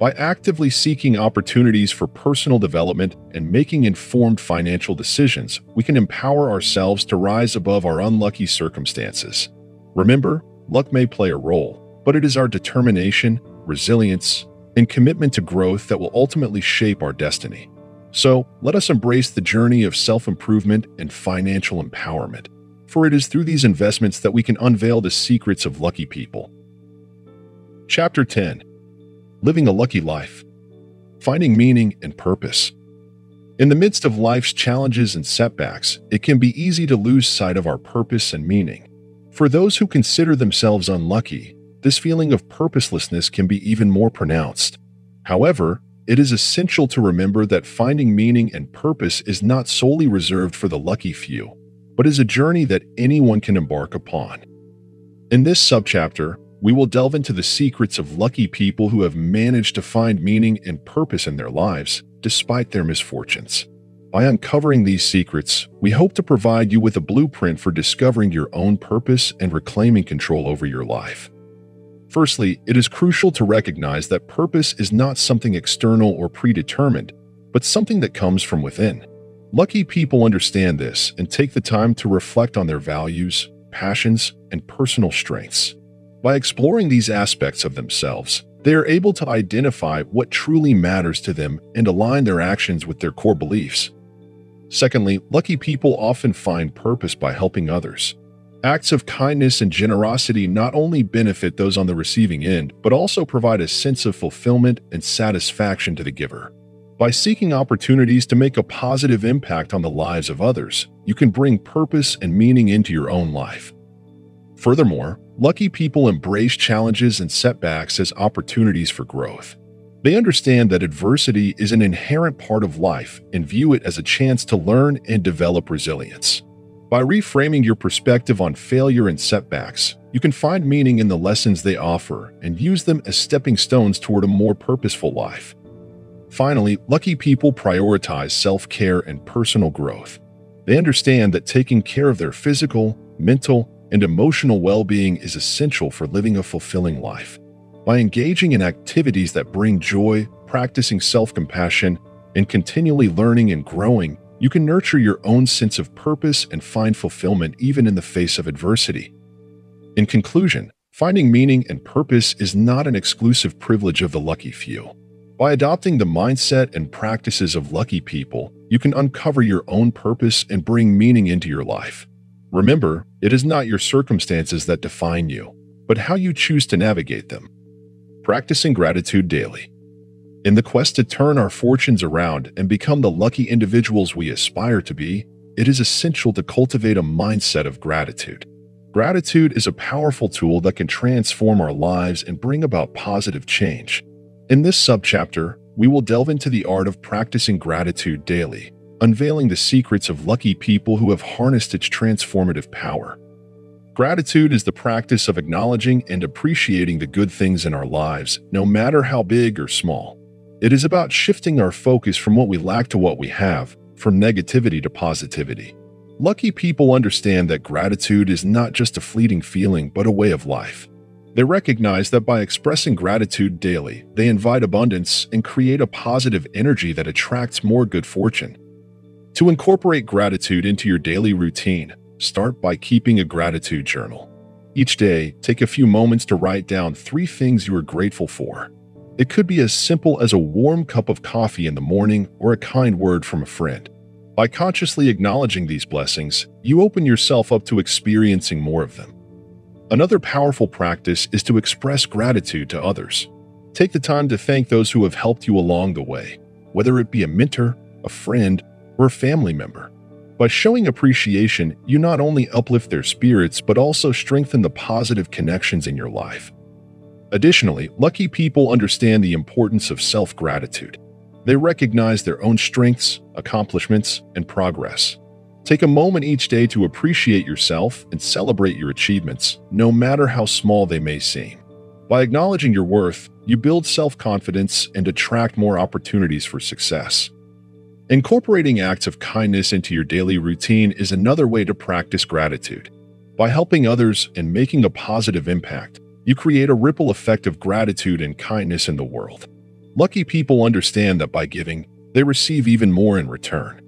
by actively seeking opportunities for personal development and making informed financial decisions, we can empower ourselves to rise above our unlucky circumstances. Remember, luck may play a role, but it is our determination, resilience, and commitment to growth that will ultimately shape our destiny. So, let us embrace the journey of self-improvement and financial empowerment, for it is through these investments that we can unveil the secrets of lucky people. Chapter ten. Living a Lucky Life. Finding Meaning and Purpose. In the midst of life's challenges and setbacks, it can be easy to lose sight of our purpose and meaning. For those who consider themselves unlucky, this feeling of purposelessness can be even more pronounced. However, it is essential to remember that finding meaning and purpose is not solely reserved for the lucky few, but is a journey that anyone can embark upon. In this subchapter, we will delve into the secrets of lucky people who have managed to find meaning and purpose in their lives, despite their misfortunes. By uncovering these secrets, we hope to provide you with a blueprint for discovering your own purpose and reclaiming control over your life. Firstly, it is crucial to recognize that purpose is not something external or predetermined, but something that comes from within. Lucky people understand this and take the time to reflect on their values, passions, and personal strengths. By exploring these aspects of themselves, they are able to identify what truly matters to them and align their actions with their core beliefs. Secondly, lucky people often find purpose by helping others. Acts of kindness and generosity not only benefit those on the receiving end, but also provide a sense of fulfillment and satisfaction to the giver. By seeking opportunities to make a positive impact on the lives of others, you can bring purpose and meaning into your own life. Furthermore, lucky people embrace challenges and setbacks as opportunities for growth. They understand that adversity is an inherent part of life and view it as a chance to learn and develop resilience. By reframing your perspective on failure and setbacks, you can find meaning in the lessons they offer and use them as stepping stones toward a more purposeful life. Finally, lucky people prioritize self-care and personal growth. They understand that taking care of their physical, mental, and emotional well-being is essential for living a fulfilling life. By engaging in activities that bring joy, practicing self-compassion, and continually learning and growing, you can nurture your own sense of purpose and find fulfillment even in the face of adversity. In conclusion, finding meaning and purpose is not an exclusive privilege of the lucky few. By adopting the mindset and practices of lucky people, you can uncover your own purpose and bring meaning into your life. Remember, it is not your circumstances that define you, but how you choose to navigate them. Practicing gratitude daily. In the quest to turn our fortunes around and become the lucky individuals we aspire to be, it is essential to cultivate a mindset of gratitude. Gratitude is a powerful tool that can transform our lives and bring about positive change. In this subchapter, we will delve into the art of practicing gratitude daily, unveiling the secrets of lucky people who have harnessed its transformative power. Gratitude is the practice of acknowledging and appreciating the good things in our lives, no matter how big or small. It is about shifting our focus from what we lack to what we have, from negativity to positivity. Lucky people understand that gratitude is not just a fleeting feeling, but a way of life. They recognize that by expressing gratitude daily, they invite abundance and create a positive energy that attracts more good fortune. To incorporate gratitude into your daily routine, start by keeping a gratitude journal. Each day, take a few moments to write down three things you are grateful for. It could be as simple as a warm cup of coffee in the morning or a kind word from a friend. By consciously acknowledging these blessings, you open yourself up to experiencing more of them. Another powerful practice is to express gratitude to others. Take the time to thank those who have helped you along the way, whether it be a mentor, a friend, or a family member. By showing appreciation, you not only uplift their spirits but also strengthen the positive connections in your life. Additionally, lucky people understand the importance of self-gratitude. They recognize their own strengths, accomplishments, and progress. Take a moment each day to appreciate yourself and celebrate your achievements, no matter how small they may seem. By acknowledging your worth, you build self-confidence and attract more opportunities for success. Incorporating acts of kindness into your daily routine is another way to practice gratitude. By helping others and making a positive impact, you create a ripple effect of gratitude and kindness in the world. Lucky people understand that by giving, they receive even more in return.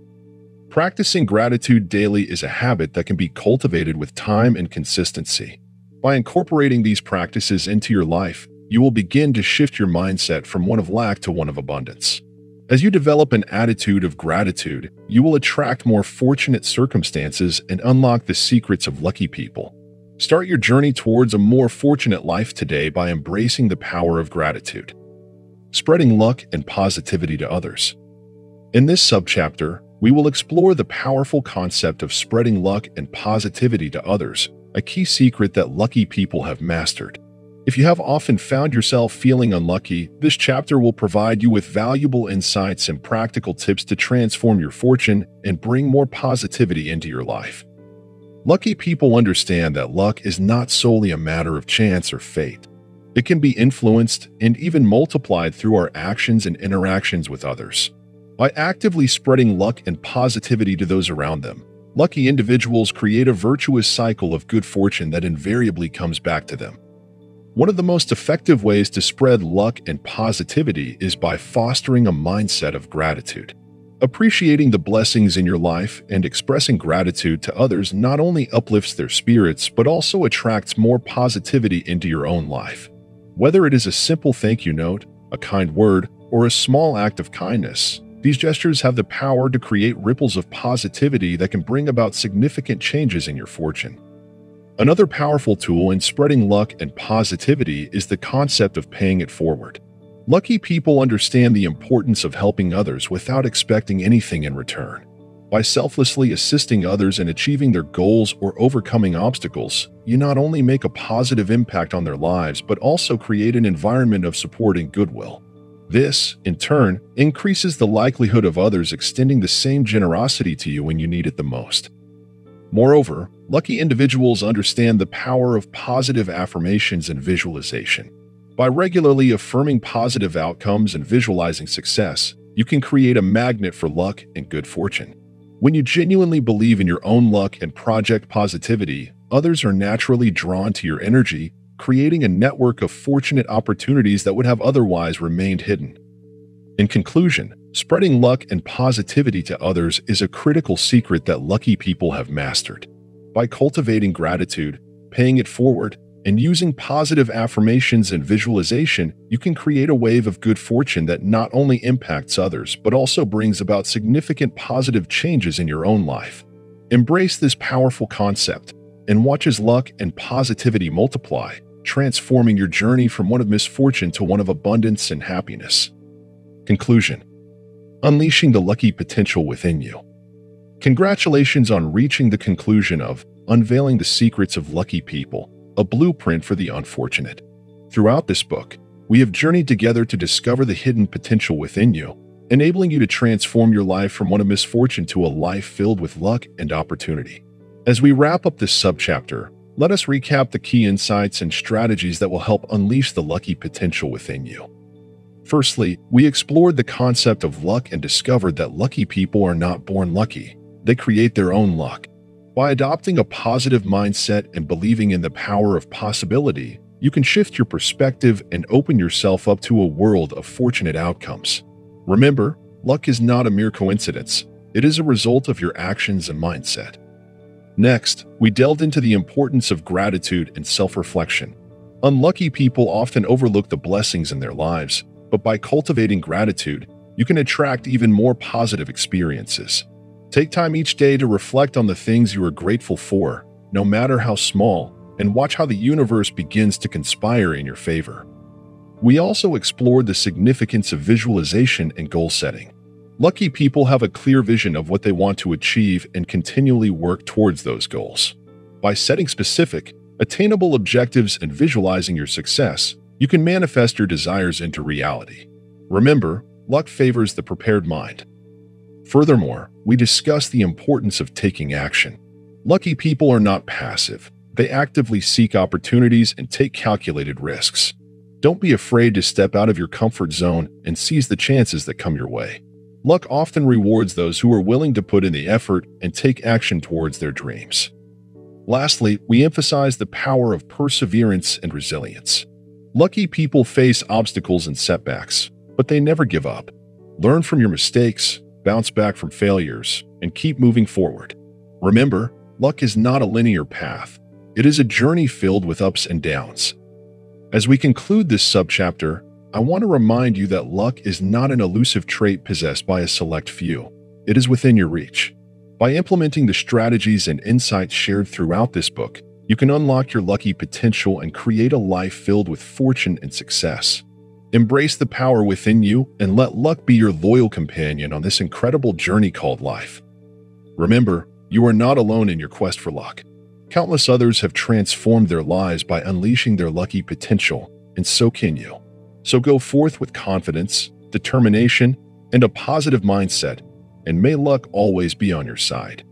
Practicing gratitude daily is a habit that can be cultivated with time and consistency. By incorporating these practices into your life, you will begin to shift your mindset from one of lack to one of abundance. As you develop an attitude of gratitude, you will attract more fortunate circumstances and unlock the secrets of lucky people. Start your journey towards a more fortunate life today by embracing the power of gratitude, spreading luck and positivity to others. In this subchapter, we will explore the powerful concept of spreading luck and positivity to others, a key secret that lucky people have mastered. If you have often found yourself feeling unlucky, this chapter will provide you with valuable insights and practical tips to transform your fortune and bring more positivity into your life. Lucky people understand that luck is not solely a matter of chance or fate. It can be influenced and even multiplied through our actions and interactions with others. By actively spreading luck and positivity to those around them, lucky individuals create a virtuous cycle of good fortune that invariably comes back to them. One of the most effective ways to spread luck and positivity is by fostering a mindset of gratitude. Appreciating the blessings in your life and expressing gratitude to others not only uplifts their spirits but also attracts more positivity into your own life. Whether it is a simple thank you note, a kind word, or a small act of kindness, these gestures have the power to create ripples of positivity that can bring about significant changes in your fortune. Another powerful tool in spreading luck and positivity is the concept of paying it forward. Lucky people understand the importance of helping others without expecting anything in return. By selflessly assisting others in achieving their goals or overcoming obstacles, you not only make a positive impact on their lives but also create an environment of support and goodwill. This, in turn, increases the likelihood of others extending the same generosity to you when you need it the most. Moreover, lucky individuals understand the power of positive affirmations and visualization. By regularly affirming positive outcomes and visualizing success, you can create a magnet for luck and good fortune. When you genuinely believe in your own luck and project positivity, others are naturally drawn to your energy, creating a network of fortunate opportunities that would have otherwise remained hidden. In conclusion, spreading luck and positivity to others is a critical secret that lucky people have mastered. By cultivating gratitude, paying it forward, and using positive affirmations and visualization, you can create a wave of good fortune that not only impacts others but also brings about significant positive changes in your own life. Embrace this powerful concept and watch as luck and positivity multiply, transforming your journey from one of misfortune to one of abundance and happiness. Conclusion: unleashing the lucky potential within you. Congratulations on reaching the conclusion of Unveiling the Secrets of Lucky People, a Blueprint for the Unfortunate. Throughout this book, we have journeyed together to discover the hidden potential within you, enabling you to transform your life from one of misfortune to a life filled with luck and opportunity. As we wrap up this subchapter, let us recap the key insights and strategies that will help unleash the lucky potential within you. Firstly, we explored the concept of luck and discovered that lucky people are not born lucky. They create their own luck. By adopting a positive mindset and believing in the power of possibility, you can shift your perspective and open yourself up to a world of fortunate outcomes. Remember, luck is not a mere coincidence. It is a result of your actions and mindset. Next, we delved into the importance of gratitude and self-reflection. Unlucky people often overlook the blessings in their lives, but by cultivating gratitude, you can attract even more positive experiences. Take time each day to reflect on the things you are grateful for, no matter how small, and watch how the universe begins to conspire in your favor. We also explored the significance of visualization and goal setting. Lucky people have a clear vision of what they want to achieve and continually work towards those goals. By setting specific, attainable objectives and visualizing your success, you can manifest your desires into reality. Remember, luck favors the prepared mind. Furthermore, we discuss the importance of taking action. Lucky people are not passive. They actively seek opportunities and take calculated risks. Don't be afraid to step out of your comfort zone and seize the chances that come your way. Luck often rewards those who are willing to put in the effort and take action towards their dreams. Lastly, we emphasize the power of perseverance and resilience. Lucky people face obstacles and setbacks, but they never give up. Learn from your mistakes, bounce back from failures, and keep moving forward. Remember, luck is not a linear path. It is a journey filled with ups and downs. As we conclude this subchapter, I want to remind you that luck is not an elusive trait possessed by a select few. It is within your reach. By implementing the strategies and insights shared throughout this book, you can unlock your lucky potential and create a life filled with fortune and success. Embrace the power within you and let luck be your loyal companion on this incredible journey called life. Remember, you are not alone in your quest for luck. Countless others have transformed their lives by unleashing their lucky potential, and so can you. So go forth with confidence, determination, and a positive mindset, and may luck always be on your side.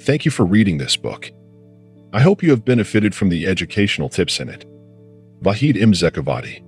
Thank you for reading this book. I hope you have benefited from the educational tips in it. Vahid Zekavati.